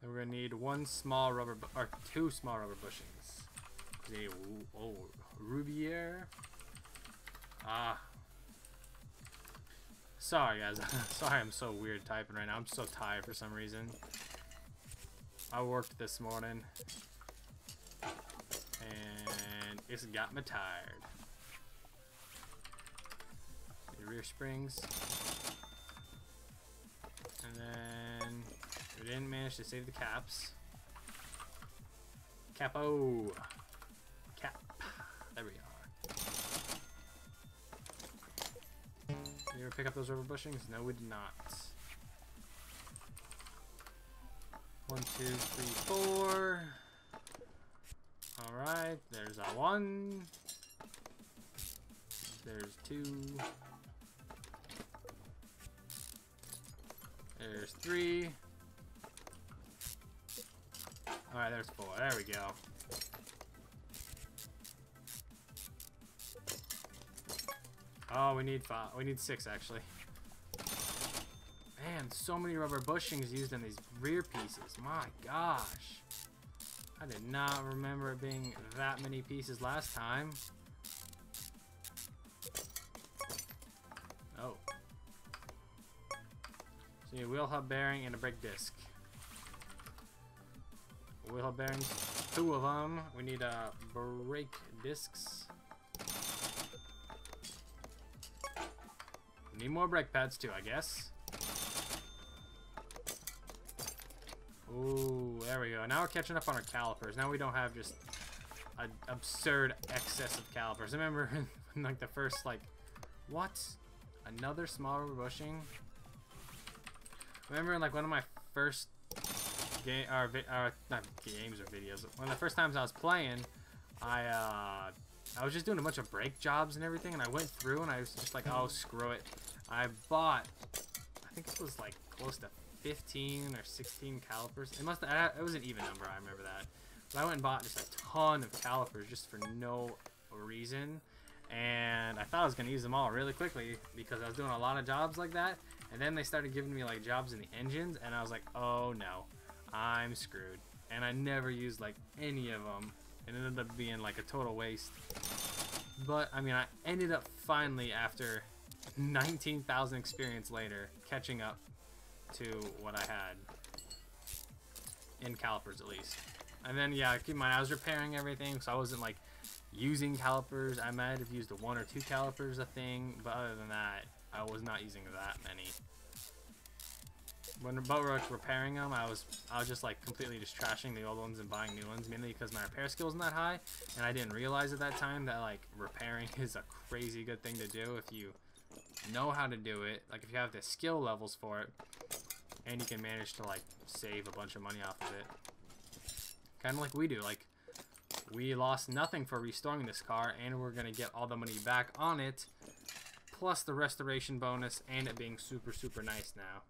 Then we're gonna need one small rubber, bu or two small rubber bushings. Okay, oh, Rubier. Ah. Sorry, guys. Sorry, I'm so weird typing right now. I'm so tired for some reason. I worked this morning, and it's got me tired. Need rear springs, and then. We didn't manage to save the caps. Capo! Cap. There we are. Did you ever pick up those rubber bushings? No, we did not. One, two, three, four. Alright, there's a one. There's two. There's three. Alright, there's four. There we go. Oh, we need five. We need six, actually. Man, so many rubber bushings used in these rear pieces. My gosh. I did not remember it being that many pieces last time. Oh. So you need a wheel hub bearing and a brake disc. Wheel hub bearings, two of them. We need uh, brake discs. Need more brake pads too, I guess. Ooh, there we go. Now we're catching up on our calipers. Now we don't have just an absurd excess of calipers. I remember like the first like, what? Another small rubber bushing? I remember in like one of my first Game, our, our, not games or videos. One of the first times I was playing, I uh, I was just doing a bunch of brake jobs and everything, and I went through and I was just like, oh, screw it. I bought, I think it was like close to fifteen or sixteen calipers. It must have, it was an even number, I remember that. But I went and bought just a ton of calipers just for no reason. And I thought I was going to use them all really quickly because I was doing a lot of jobs like that. And then they started giving me like jobs in the engines, and I was like, oh no. I'm screwed, and I never used like any of them. It ended up being like a total waste. But I mean, I ended up finally, after nineteen thousand experience later, catching up to what I had in calipers, at least. And then, yeah, keep in mind I was repairing everything, so I wasn't like using calipers. I might have used one or two calipers a thing, but other than that, I was not using that many. When we were repairing them, I was I was just like completely just trashing the old ones and buying new ones, mainly because my repair skill isn't that high, and I didn't realize at that time that like repairing is a crazy good thing to do if you know how to do it, like if you have the skill levels for it, and you can manage to like save a bunch of money off of it. Kind of like we do, like we lost nothing for restoring this car, and we're gonna get all the money back on it, plus the restoration bonus and it being super super nice now.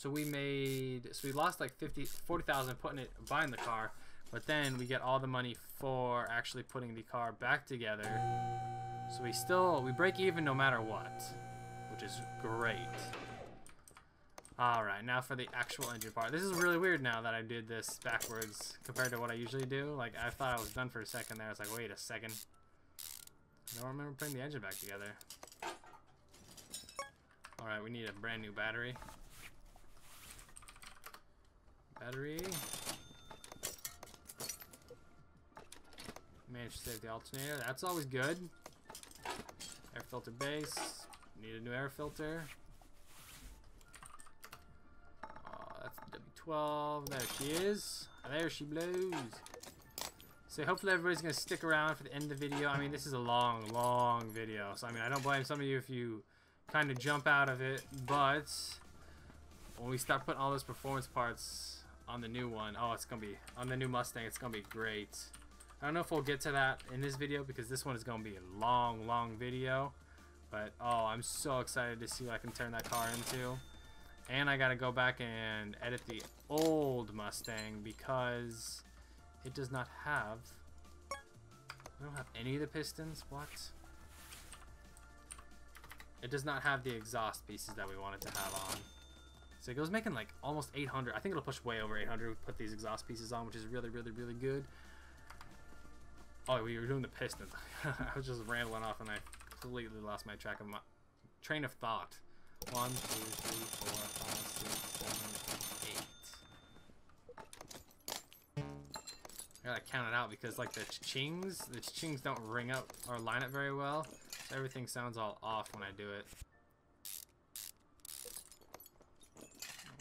So we made, so we lost like fifty, forty thousand putting it, buying the car, but then we get all the money for actually putting the car back together. So we still, we break even no matter what, which is great. Alright, now for the actual engine part. This is really weird now that I did this backwards compared to what I usually do. Like, I thought I was done for a second there. I was like, wait a second. I don't remember putting the engine back together. Alright, we need a brand new battery. Battery. Managed to save the alternator. That's always good. Air filter base. Need a new air filter. Oh, that's W twelve. There she is. There she blows. So hopefully everybody's going to stick around for the end of the video. I mean, this is a long, long video. So, I mean, I don't blame some of you if you kind of jump out of it. But when we start putting all those performance parts on the new one, oh, it's going to be, on the new Mustang, it's going to be great. I don't know if we'll get to that in this video because this one is going to be a long, long video. But, oh, I'm so excited to see what I can turn that car into. And I got to go back and edit the old Mustang because it does not have... I don't have any of the pistons. What? It does not have the exhaust pieces that we wanted to have on. So it was making like almost eight hundred. I think it'll push way over eight hundred. We put these exhaust pieces on, which is really, really, really good. Oh, we were doing the pistons. I was just rambling off and I completely lost my track of my train of thought. One, two, three, four, five, six, seven, eight. I gotta count it out because like the chings, the chings don't ring up or line up very well. So everything sounds all off when I do it.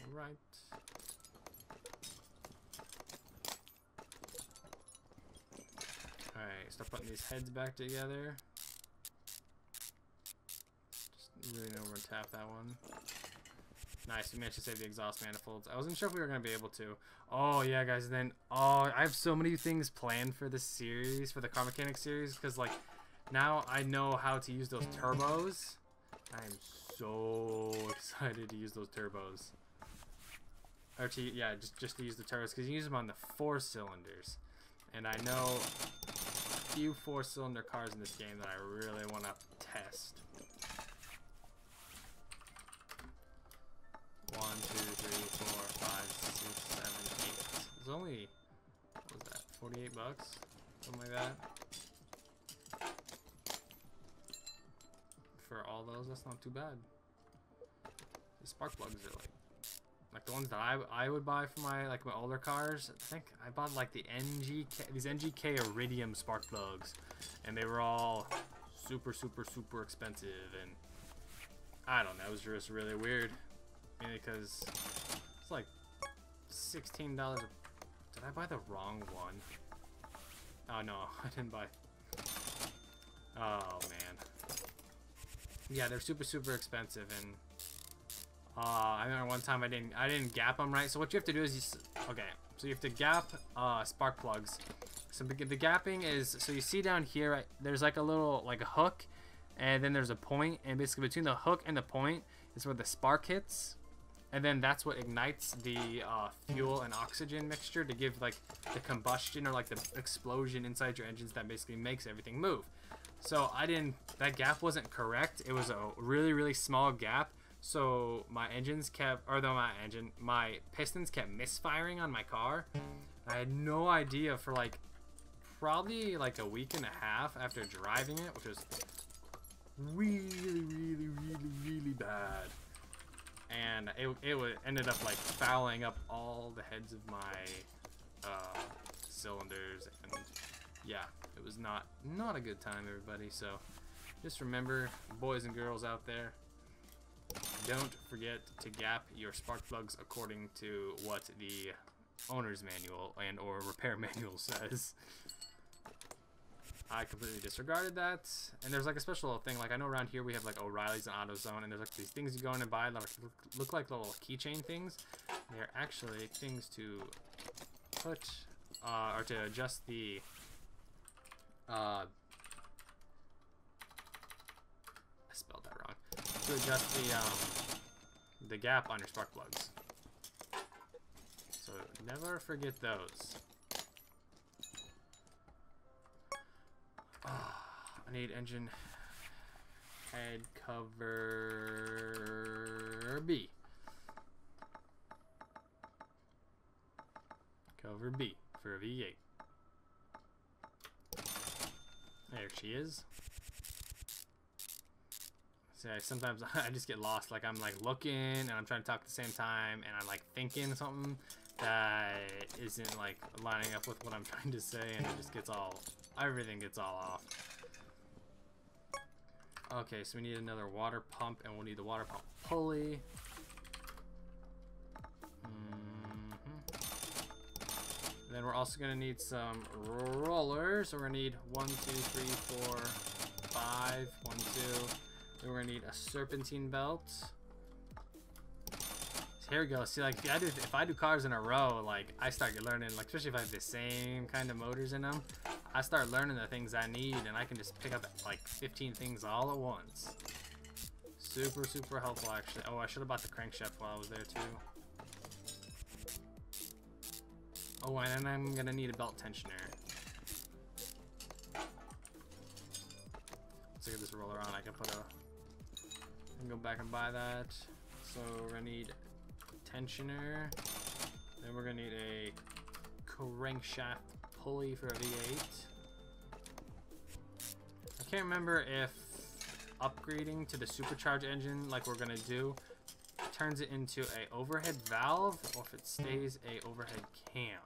All right. Alright, start putting these heads back together. Just really know where to tap that one. Nice, we managed to save the exhaust manifolds. I wasn't sure if we were going to be able to. Oh, yeah, guys, then... Oh, I have so many things planned for this series, for the Car Mechanic series, because, like, now I know how to use those turbos. I am so excited to use those turbos. Or to, yeah, just, just to use the turbos, because you use them on the four cylinders. And I know... few four-cylinder cars in this game that I really want to test. One, two, three, four, five, six, seven, eight. It's only, what was that, forty-eight bucks, something like that. For all those, that's not too bad. The spark plugs are like, like the ones that I I would buy for my like my older cars. I think I bought like the N G K, these N G K iridium spark plugs, and they were all super super super expensive. And I don't know, it was just really weird, mainly because it's like sixteen dollars. Did I buy the wrong one? Oh no, I didn't buy. Oh man. Yeah, they're super super expensive and. Uh, I remember one time I didn't I didn't gap them right. So what you have to do is you, okay. So you have to gap uh, spark plugs. So the gapping is so you see down here right, there's like a little like a hook, and then there's a point, and basically between the hook and the point is where the spark hits, and then that's what ignites the uh, fuel and oxygen mixture to give like the combustion or like the explosion inside your engines that basically makes everything move. So I didn't that gap wasn't correct. It was a really really small gap. So my engines kept, or though my engine, my pistons kept misfiring on my car. I had no idea for like, probably like a week and a half after driving it, which was really, really, really, really bad. And it, it ended up like fouling up all the heads of my uh, cylinders. And yeah, it was not, not a good time, everybody. So just remember, boys and girls out there, don't forget to gap your spark plugs according to what the owner's manual and or repair manual says. I completely disregarded that. And there's like a special thing, like I know around here we have like O'Reilly's and AutoZone, and there's like these things you go in and buy that look, look like little keychain things. They're actually things to put uh, or to adjust the uh, I spelled that wrong. To adjust the um, the gap on your spark plugs. So never forget those. Oh, I need engine head cover B. Cover B for a V eight. There she is. So sometimes I just get lost. Like I'm like looking and I'm trying to talk at the same time and I'm like thinking something that isn't like lining up with what I'm trying to say, and it just gets all, everything gets all off. Okay, so we need another water pump, and we'll need the water pump pulley. Mm-hmm. Then we're also gonna need some rollers. So we're gonna need one, two, three, four, five, one, two. Then we're gonna need a serpentine belt. So here we go. See, like if I do, if I do cars in a row, like I start learning, like especially if I have the same kind of motors in them. I start learning the things I need, and I can just pick up like fifteen things all at once. Super, super helpful, actually. Oh, I should have bought the crankshaft while I was there, too. Oh, and then I'm gonna need a belt tensioner. Let's get this roller on. I can put a... I can go back and buy that. So we're gonna need a tensioner. Then we're gonna need a crankshaft pulley for a V eight. I can't remember if upgrading to the supercharged engine, like we're gonna do, turns it into a overhead valve or if it stays a overhead cam.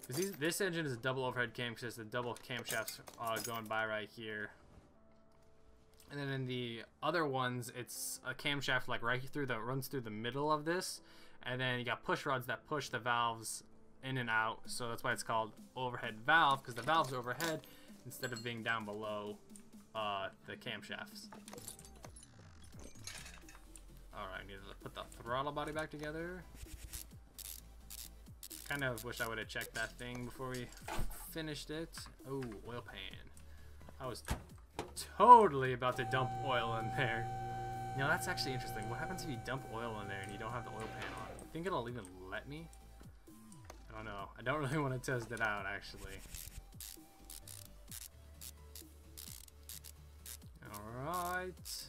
Because these, this engine is a double overhead cam because the double camshafts uh, going by right here. And then in the other ones, it's a camshaft like right through the runs through the middle of this, and then you got push rods that push the valves in and out, so that's why it's called overhead valve, because the valve's overhead instead of being down below uh, the camshafts. Alright, I need to put the throttle body back together. Kind of wish I would have checked that thing before we finished it. Oh, oil pan. I was totally about to dump oil in there. Now that's actually interesting. What happens if you dump oil in there and you don't have the oil pan on? I think it'll even let me. Oh no, I don't really want to test it out, actually. Alright.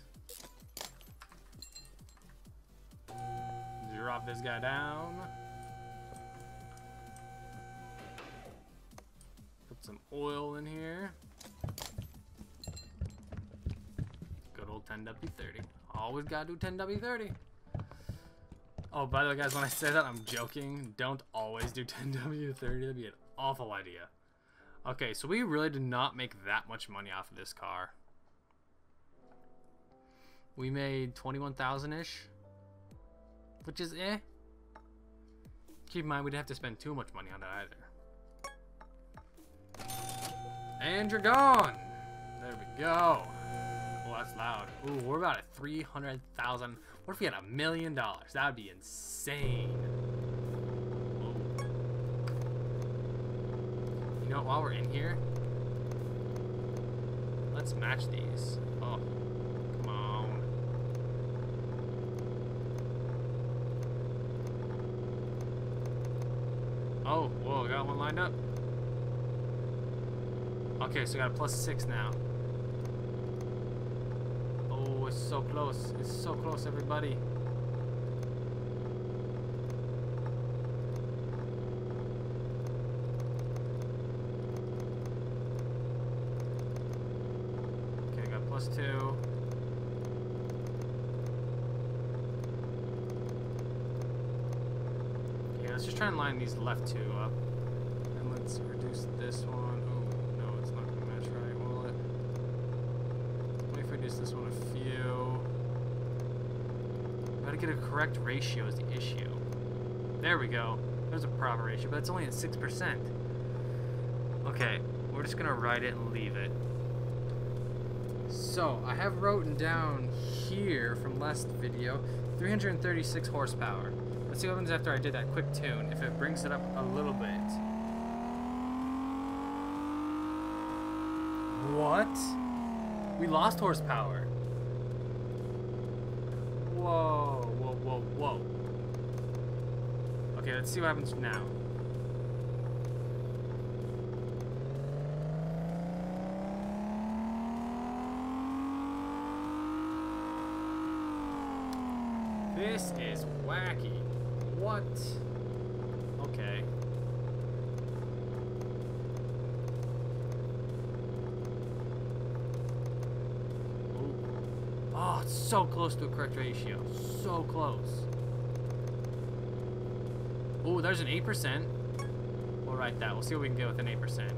Drop this guy down. Put some oil in here. Good old ten W thirty. Always gotta do ten W thirty. Oh, by the way, guys, when I say that, I'm joking. Don't always do ten W thirty. That'd be an awful idea. Okay, so we really did not make that much money off of this car. We made twenty-one thousand-ish, which is eh. Keep in mind, we didn't have to spend too much money on it either. And you're gone. There we go. Oh, that's loud. Ooh, we're about at three hundred thousand. What if we had a million dollars? That would be insane. Whoa. You know what, while we're in here, let's match these. Oh, come on. Oh, whoa, got one lined up. Okay, so I got a plus six now. It's so close. It's so close, everybody. Okay, I got plus two. Okay, let's just try and line these left two up. And let's reduce this one. Oh, no, it's not going to match right, will it? Let me reduce this one a few. Get a correct ratio is the issue. There we go. There's a proper ratio, but it's only at six percent. Okay, we're just gonna write it and leave it. So I have written down here from last video three hundred thirty-six horsepower. Let's see what happens after I did that quick tune, if it brings it up a little bit. What? We lost horsepower. Whoa. Whoa, whoa. Okay, let's see what happens now. This is wacky. What? Okay. Ooh. Oh, it's so close to a correct ratio. So close. Ooh, there's an eight percent. We'll write that. We'll see what we can get with an eight percent.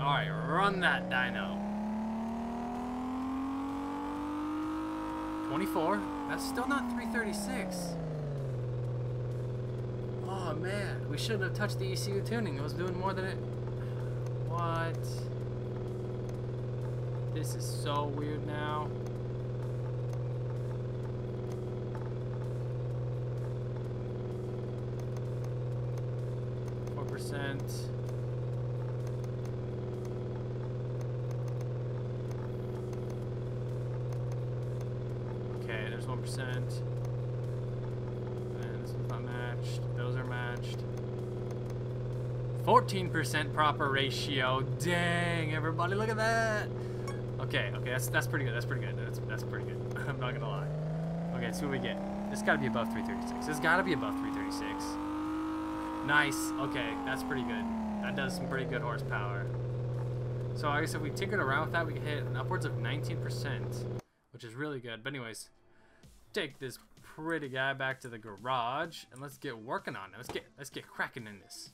Alright, run that dyno. twenty-four. That's still not three thirty-six. Oh, man. We shouldn't have touched the E C U tuning. It was doing more than it... What? This is so weird now. four percent. Percent. And this one's not matched. Those are matched. fourteen percent proper ratio. Dang, everybody, look at that. Okay, okay, that's that's pretty good. That's pretty good. That's that's pretty good. I'm not gonna lie. Okay, let's see what we get. This gotta be above three thirty-six. This gotta be above three thirty-six. Nice. Okay, that's pretty good. That does some pretty good horsepower. So I guess if we tinkered around with that, we could hit upwards of nineteen percent, which is really good. But anyways. Take this pretty guy back to the garage and let's get working on it. Let's get let's get cracking in this.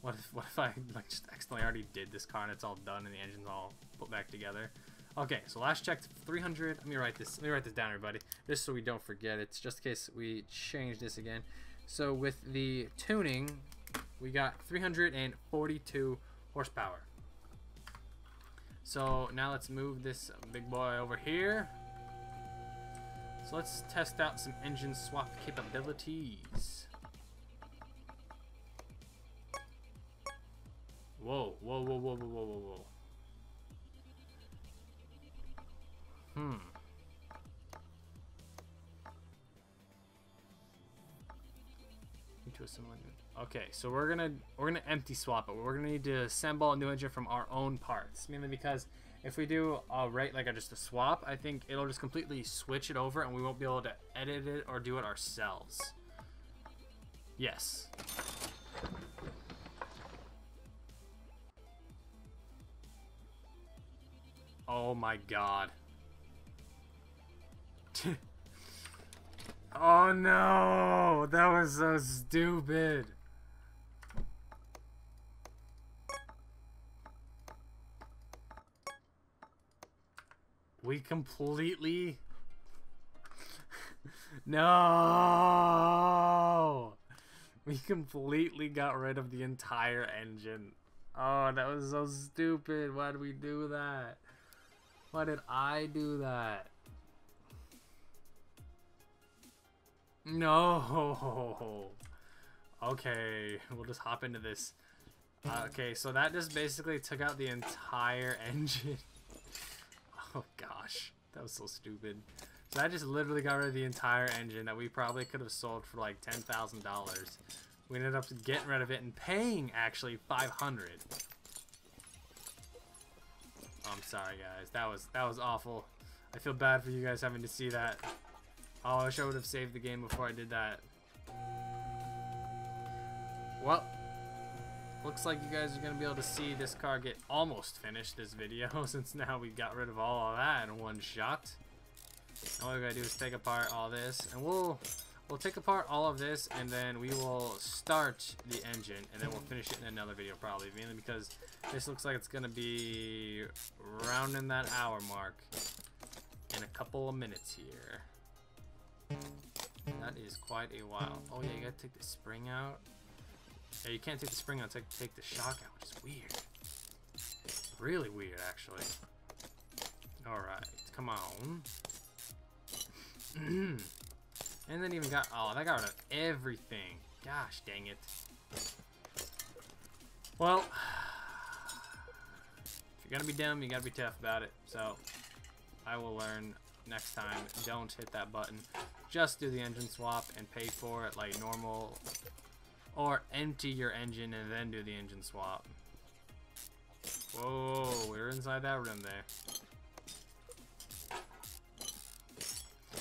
What if what if I like just accidentally already did this car and it's all done and the engine's all put back together? Okay, so last checked three hundred. Let me write this. Let me write this down, everybody. Just so we don't forget. It's just in case we change this again. So with the tuning, we got three hundred forty-two horsepower. So now let's move this big boy over here. So let's test out some engine swap capabilities. Whoa, whoa, whoa, whoa, whoa, whoa, whoa, whoa. Hmm. Okay, so we're gonna we're gonna empty swap it. We're gonna need to assemble a new engine from our own parts, mainly because if we do uh, right, like just a swap, I think it'll just completely switch it over and we won't be able to edit it or do it ourselves. Yes. Oh my god. Oh no! That was so stupid! We completely... No! We completely got rid of the entire engine. Oh, that was so stupid. Why did we do that? Why did I do that? No! Okay, we'll just hop into this. Uh, okay, so that just basically took out the entire engine. Oh gosh, that was so stupid. So I just literally got rid of the entire engine that we probably could have sold for like ten thousand dollars. We ended up getting rid of it and paying actually five hundred dollars. Oh, I'm sorry guys, that was that was awful. I feel bad for you guys having to see that. Oh, I wish I would have saved the game before I did that. Well, looks like you guys are going to be able to see this car get almost finished this video, since now we got rid of all of that in one shot. All we got to do is take apart all this, and we'll we'll take apart all of this, and then we will start the engine, and then we'll finish it in another video probably, mainly because this looks like it's going to be rounding that hour mark in a couple of minutes here. That is quite a while. Oh yeah, you gotta take the spring out. Yeah, you can't take the spring out until you take the shock out, which is weird. Really weird, actually. Alright, come on. And then even got... Oh, that got rid of everything. Gosh, dang it. Well, if you're gonna be dumb, you gotta be tough about it. So, I will learn... Next time, don't hit that button. Just do the engine swap and pay for it like normal, or empty your engine and then do the engine swap. Whoa, we're inside that room there.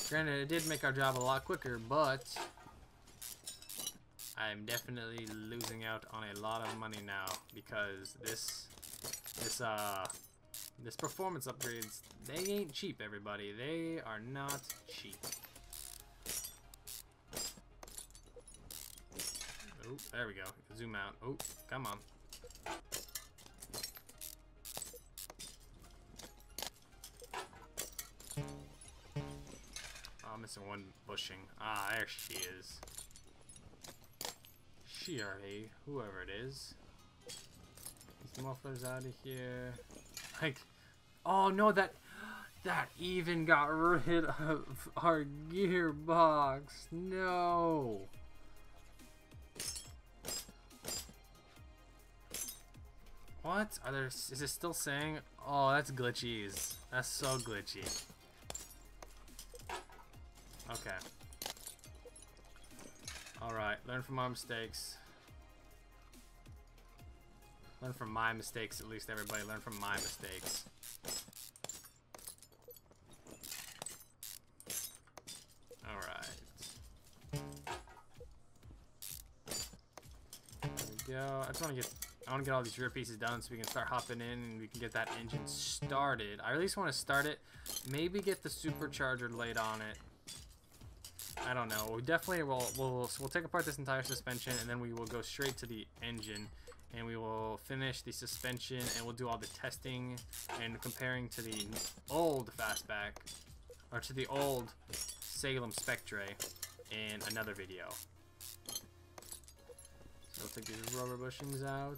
Granted, it did make our job a lot quicker, but I'm definitely losing out on a lot of money now because this this uh this performance upgrades, they ain't cheap, everybody. They are not cheap. Oh, there we go. Zoom out. Oh, come on. Oh, I'm missing one bushing. Ah, there she is. She or he, whoever it is. These mufflers out of here. Like, oh no, that that even got rid of our gearbox. No. What? Are there, is it still saying? Oh, that's glitchies. That's so glitchy. Okay. Alright, learn from our mistakes. Learn from my mistakes, at least, everybody. Learn from my mistakes. Alright. There we go. I just want to get... I want to get all these rear pieces done so we can start hopping in and we can get that engine started. I at least want to start it. Maybe get the supercharger laid on it. I don't know. We definitely will. We'll, we'll take apart this entire suspension and then we will go straight to the engine and we will finish the suspension and we'll do all the testing and comparing to the old Fastback or to the old Salem Spectre in another video. So we'll take these rubber bushings out.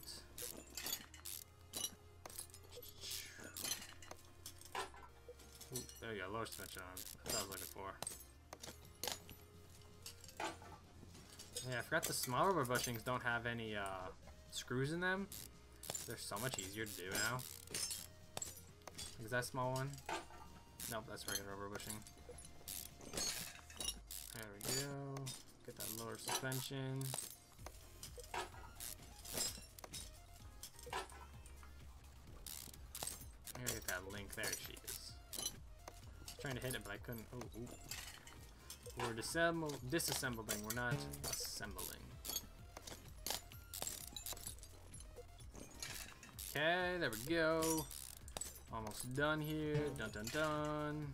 Ooh, there you go, lower suspension on. That's what I was looking for. Yeah, I forgot the small rubber bushings don't have any uh, screws in them. They're so much easier to do now. Is that small one? Nope, that's regular rubber bushing. There we go. Get that lower suspension. Here, get that link. There she is. I was trying to hit it, but I couldn't. Oh, ooh. We're disassemble disassembling. We're not assembling. Okay, there we go. Almost done here. Dun dun dun.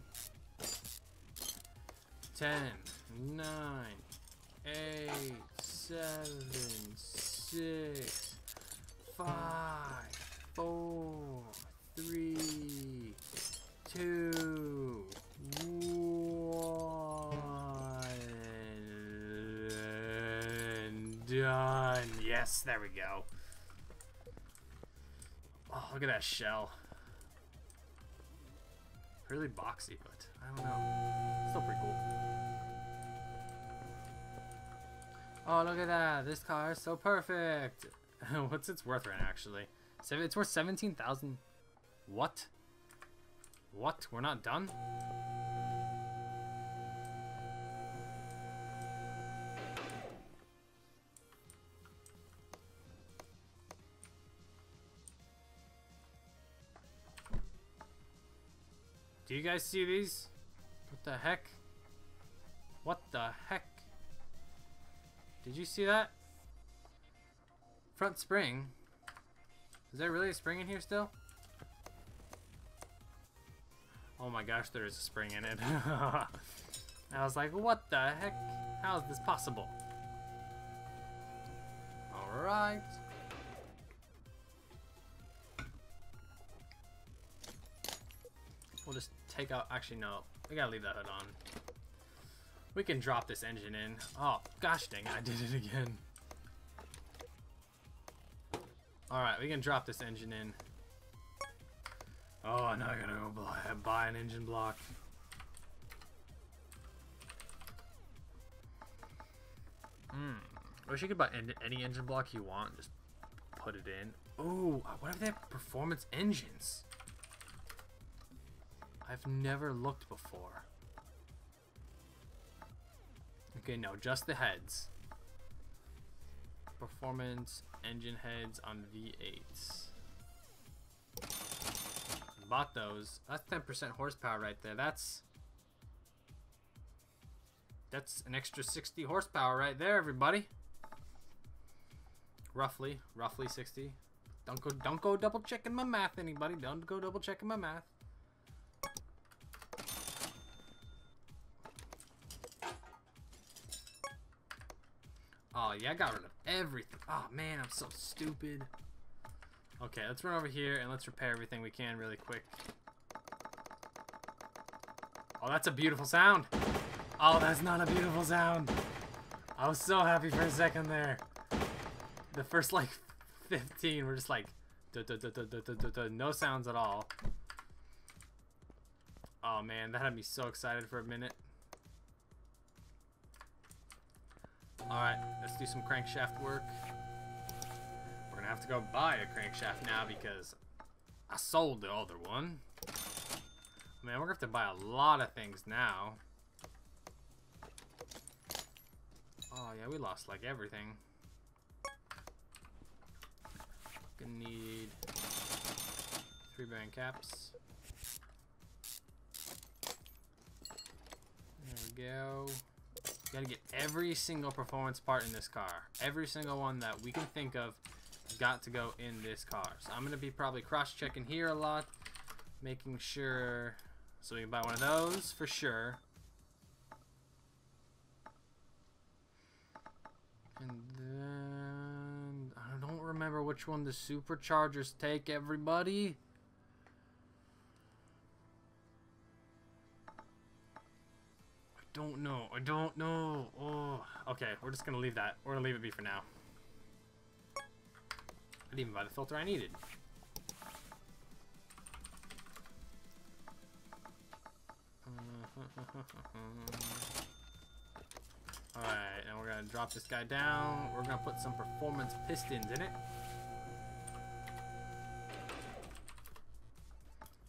Ten, nine, eight, seven, six, five, four. Three, two, one, and done. Yes, there we go. Oh, look at that shell. Really boxy, but I don't know. Still pretty cool. Oh, look at that. This car is so perfect. What's its worth right now, actually? It's worth seventeen thousand dollars. What? What? We're not done? Do you guys see these? What the heck? What the heck? Did you see that? Front spring? Is there really a spring in here still? Oh my gosh, there is a spring in it. I was like, what the heck? How is this possible? Alright. We'll just take out... Actually, no. We gotta leave that hood on. We can drop this engine in. Oh, gosh dang it, I did it again. Alright, we can drop this engine in. Oh, now I gotta go buy, buy an engine block. Mm. I wish you could buy any engine block you want. Just put it in. Oh, what if they have performance engines? I've never looked before. Okay, no, just the heads. Performance engine heads on V eights. Bought those. That's ten percent horsepower right there. That's That's an extra sixty horsepower right there, everybody. Roughly, roughly sixty. Don't go, don't go double checking my math, anybody. Don't go double checking my math. Oh, yeah, I got rid of everything. Oh, man, I'm so stupid. Okay, let's run over here and let's repair everything we can really quick. Oh, that's a beautiful sound. Oh, that's not a beautiful sound. I was so happy for a second there. The first, like, fifteen were just like, duh, duh, duh, duh, duh, duh, duh, duh, no sounds at all. Oh, man, that had me so excited for a minute. Alright, let's do some crankshaft work. We're gonna have to go buy a crankshaft now because I sold the other one. Man, we're gonna have to buy a lot of things now. Oh yeah, we lost like everything. Gonna need three band caps. There we go. Gotta get every single performance part in this car. Every single one that we can think of has got to go in this car. So I'm gonna be probably cross-checking here a lot, making sure. So we can buy one of those for sure. And then I don't remember which one the superchargers take, everybody. I don't know. I don't know. Oh, okay. We're just gonna leave that. We're gonna leave it be for now. I didn't even buy the filter I needed. Alright, now we're gonna drop this guy down. We're gonna put some performance pistons in it.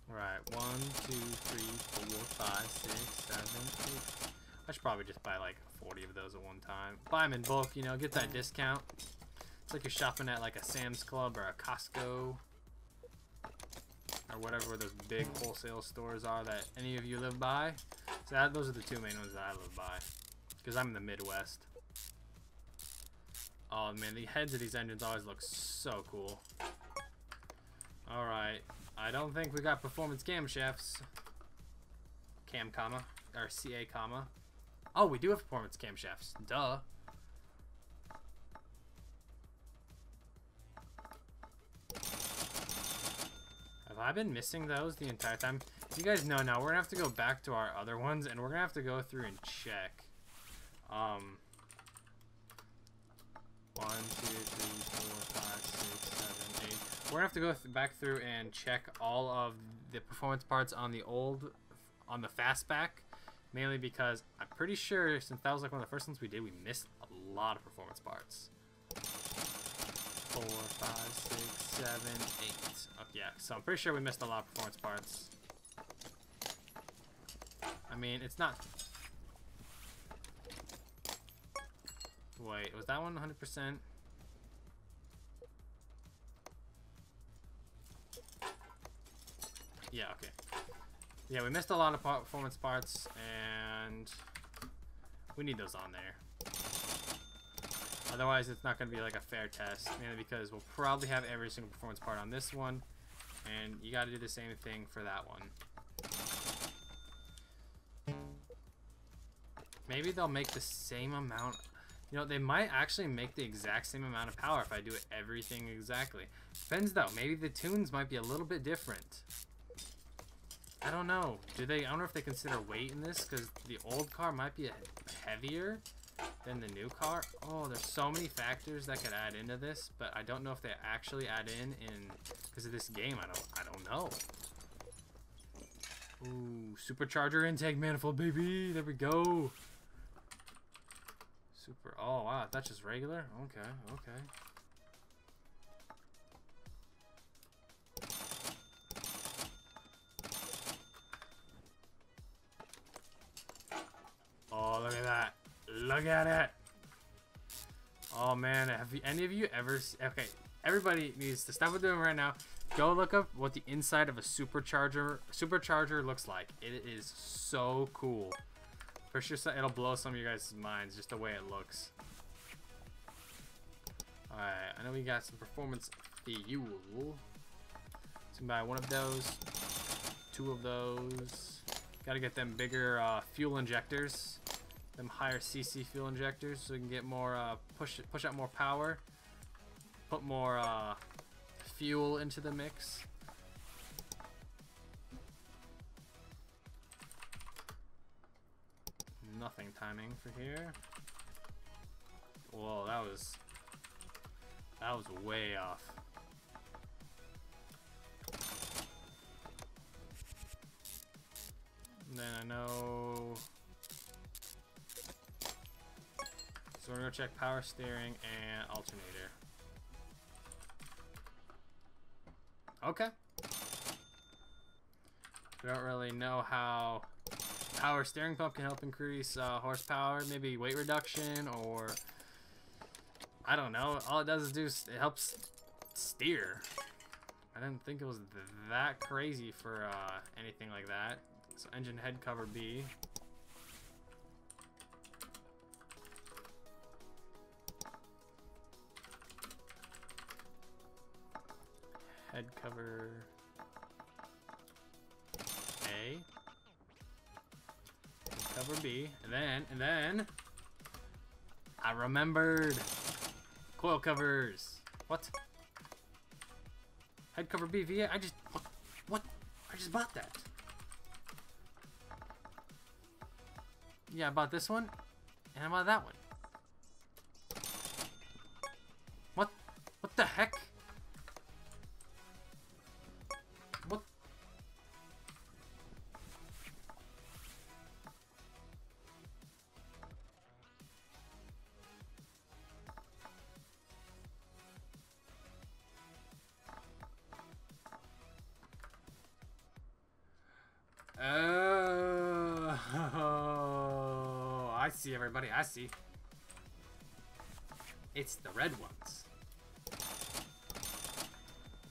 Alright, one, two, three, four, five, six, seven, eight. I should probably just buy like forty of those at one time. Buy them in bulk, you know, get that discount. It's like you're shopping at like a Sam's Club or a Costco, or whatever those big wholesale stores are that any of you live by. So that, those are the two main ones that I live by, because I'm in the Midwest. Oh man, the heads of these engines always look so cool. Alright, I don't think we got performance camshafts. Cam comma, or C A comma. Oh, we do have performance camshafts, duh. I've been missing those the entire time. You guys know now, we're gonna have to go back to our other ones and we're gonna have to go through and check. Um, one, two, three, four, five, six, seven, eight. We're gonna have to go th back through and check all of the performance parts on the old, on the Fastback, mainly because I'm pretty sure since that was like one of the first ones we did, we missed a lot of performance parts. Four, five, six, seven, eight. Oh, yeah, so I'm pretty sure we missed a lot of performance parts. I mean, it's not... Wait, was that one one hundred percent? Yeah, okay. Yeah, we missed a lot of performance parts, and we need those on there. Otherwise, it's not going to be like a fair test, mainly because we'll probably have every single performance part on this one, and you got to do the same thing for that one. Maybe they'll make the same amount. You know, they might actually make the exact same amount of power if I do everything exactly. Depends though. Maybe the tunes might be a little bit different. I don't know. Do they? I don't know if they consider weight in this, because the old car might be heavier than the new car. Oh, there's so many factors that could add into this, but I don't know if they actually add in in because of this game. I don't I don't know. Ooh, supercharger intake manifold, baby. There we go. Super. Oh wow, that's just regular. Okay, okay. Oh, look at that. Look at it. Oh man, have you, any of you ever see, okay, everybody needs to stop what they're doing right now. Go look up what the inside of a supercharger supercharger looks like. It is so cool. For sure, it'll blow some of you guys' minds, just the way it looks. Alright, I know we got some performance fuel. So buy one of those, two of those. Gotta get them bigger uh, fuel injectors, them higher C C fuel injectors, so we can get more uh, push push out more power, put more uh, fuel into the mix. Nothing timing for here. Whoa, that was that was way off. And then I know. So we're gonna check power steering and alternator. Okay. We don't really know how power steering pump can help increase uh, horsepower, maybe weight reduction, or I don't know. All it does is do it helps steer. I didn't think it was that crazy for uh, anything like that. So engine head cover B. Head cover A. Cover B, and then, and then, I remembered coil covers. What? Head cover B, V A, I just, what? what? I just bought that. Yeah, I bought this one, and I bought that one. What? What the heck? Everybody, I see. It's the red ones.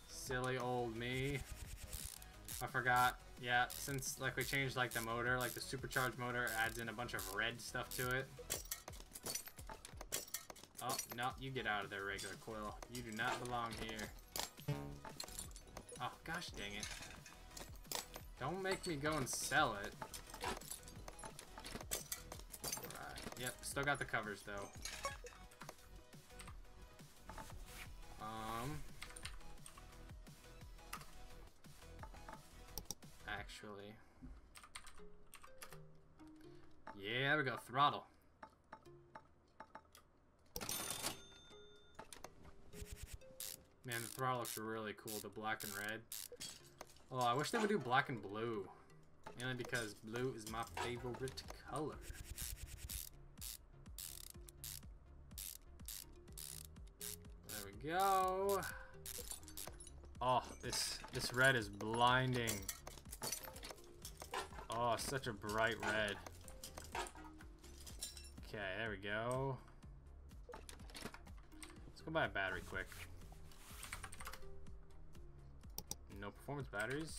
Silly old me. I forgot. Yeah, since like we changed like the motor, like the supercharged motor adds in a bunch of red stuff to it. Oh, no, you get out of there, regular coil. You do not belong here. Oh, gosh dang it. Don't make me go and sell it. Yep, still got the covers though. Um, actually, yeah, there we go. Throttle. Man, the throttle looks really cool. The black and red. Oh, I wish they would do black and blue, only because blue is my favorite color. Go. Oh, this this red is blinding. Oh, such a bright red. Okay, there we go. Let's go buy a battery quick. No performance batteries.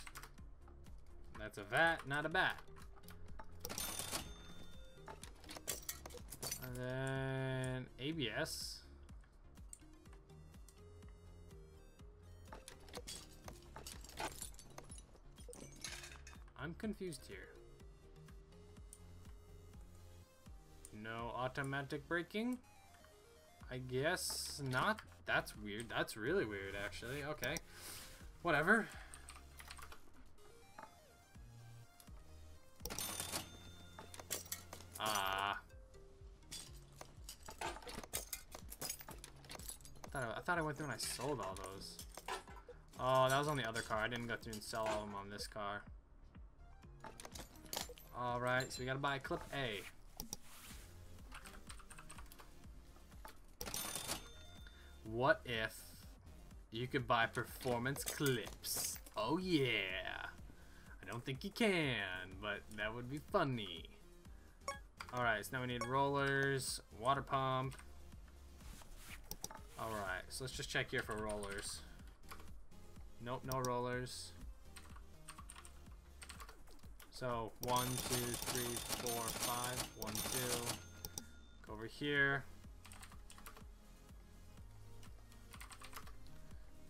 That's a vat, not a bat. And then A B S. I'm confused here. No automatic braking? I guess not. That's weird. That's really weird, actually. Okay. Whatever. Ah. Uh, I, I thought I went through and I sold all those. Oh, that was on the other car. I didn't go through and sell all of them on this car. All right, so we gotta buy clip A. What if you could buy performance clips? Oh yeah. I don't think you can, but that would be funny. All right, so now we need rollers, water pump. All right, so let's just check here for rollers. Nope, no rollers. So one, two, three, four, five, one, two. Go over here.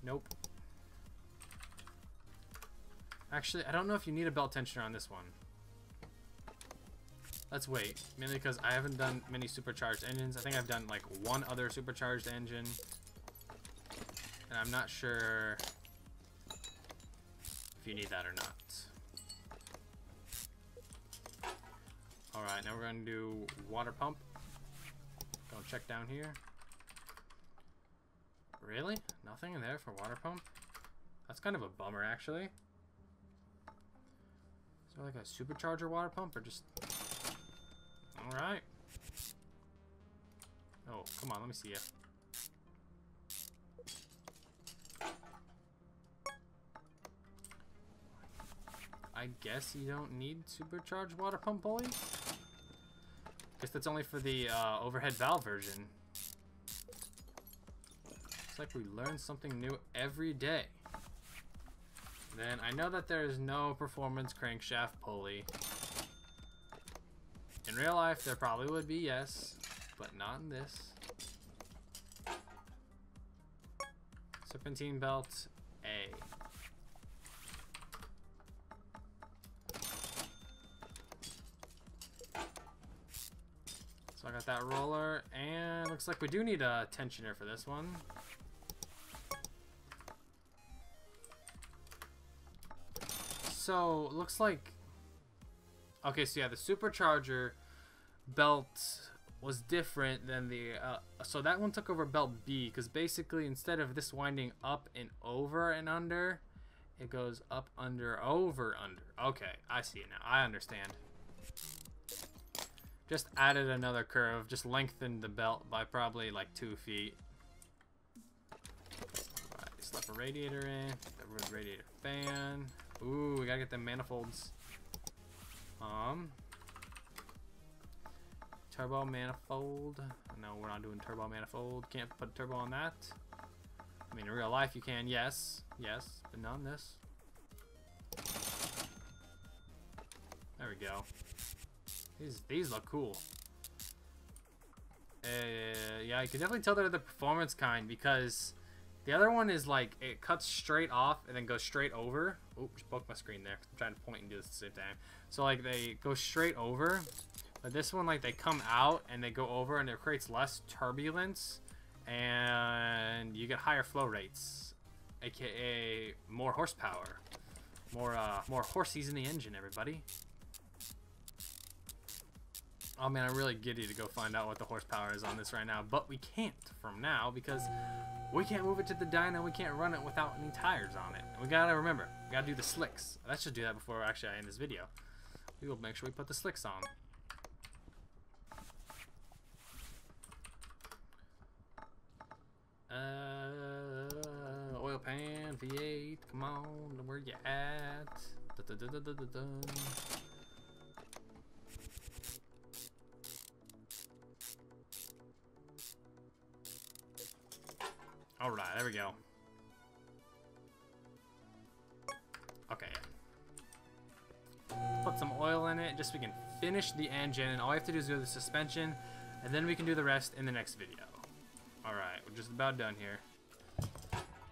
Nope. Actually, I don't know if you need a belt tensioner on this one. Let's wait, mainly because I haven't done many supercharged engines. I think I've done like one other supercharged engine. And I'm not sure if you need that or not. All right, now we're gonna do water pump. Go check down here. Really? Nothing in there for water pump? That's kind of a bummer, actually. Is there like a supercharger water pump or just... All right. Oh, come on, let me see you. I guess you don't need supercharged water pump pulley. Guess that's only for the uh, overhead valve version. It's like we learn something new every day. Then I know that there is no performance crankshaft pulley. In real life, there probably would be, yes, but not in this. Serpentine belt A. So I got that roller, and looks like we do need a tensioner for this one. So, looks like... Okay, so yeah, the supercharger belt was different than the, uh, so that one took over belt B, because basically instead of this winding up and over and under, it goes up, under, over, under. Okay, I see it now. I understand. Just added another curve, just lengthened the belt by probably like two feet. All right, slap a radiator in, the radiator fan. Ooh, we gotta get the manifolds. Um, turbo manifold. No, we're not doing turbo manifold. Can't put turbo on that. I mean, in real life you can, yes, yes, but not on this. There we go. These these look cool. Uh, yeah, you can definitely tell they're the performance kind because the other one is like it cuts straight off and then goes straight over. Oops, just poked my screen there. I'm trying to point and do this at the same time. So like they go straight over, but this one like they come out and they go over and it creates less turbulence, and you get higher flow rates, aka more horsepower, more uh, more horsies in the engine, everybody. Oh man, I'm really giddy to go find out what the horsepower is on this right now, but we can't from now because we can't move it to the dyno. We can't run it without any tires on it. We gotta remember, we gotta do the slicks. That should do that before actually I end this video. We will make sure we put the slicks on. Uh, oil pan, V eight, come on, where you at? Da, da, da, da, da, da. All right, there we go. Okay. Put some oil in it just so we can finish the engine, and all we have to do is do the suspension, and then we can do the rest in the next video. All right, we're just about done here.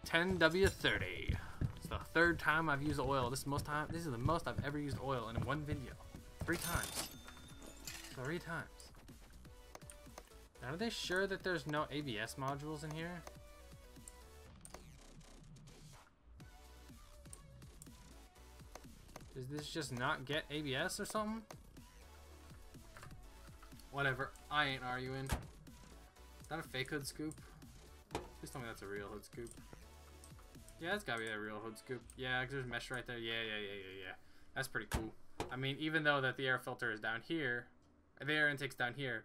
ten W thirty. It's the third time I've used oil. This is most time. This is the most I've ever used oil in one video. Three times. Three times. Now, are they sure that there's no A B S modules in here? Does this just not get A B S or something? Whatever, I ain't arguing. Is that a fake hood scoop? Please tell me that's a real hood scoop. Yeah, that's gotta be a real hood scoop. Yeah, because there's mesh right there. Yeah, yeah, yeah, yeah, yeah. That's pretty cool. I mean, even though that the air filter is down here, the air intake's down here,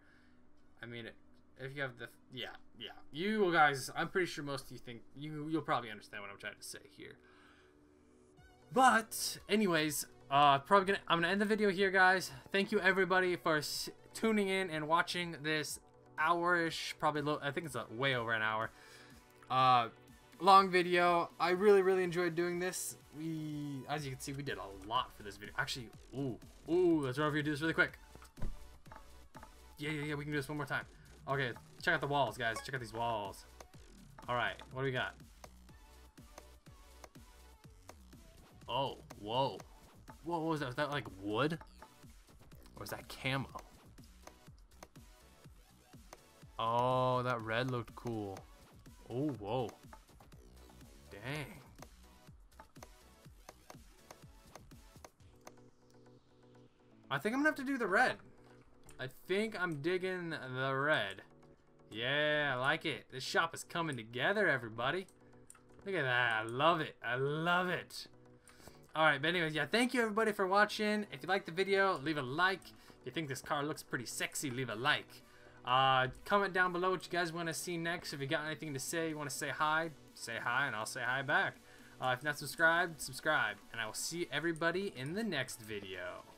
I mean, if you have the, yeah, yeah. You guys, I'm pretty sure most of you think, you, you'll probably understand what I'm trying to say here. But anyways, uh, probably gonna, I'm gonna end the video here, guys. Thank you everybody for s tuning in and watching this hour-ish, probably. Low, I think it's uh, way over an hour. Uh, long video. I really, really enjoyed doing this. We, as you can see, we did a lot for this video. Actually, ooh, ooh, let's run over here and do this really quick. Yeah, yeah, yeah, we can do this one more time. Okay, check out the walls, guys. Check out these walls. All right, what do we got? Oh, whoa. Whoa, what was that? Was that like wood? Or was that camo? Oh, that red looked cool. Oh, whoa. Dang. I think I'm gonna have to do the red. I think I'm digging the red. Yeah, I like it. This shop is coming together, everybody. Look at that. I love it. I love it. Alright, but anyways, yeah, thank you everybody for watching. If you liked the video, leave a like. If you think this car looks pretty sexy, leave a like. Uh, comment down below what you guys want to see next. If you got anything to say, you want to say hi, say hi, and I'll say hi back. Uh, if not subscribed, subscribe. And I will see everybody in the next video.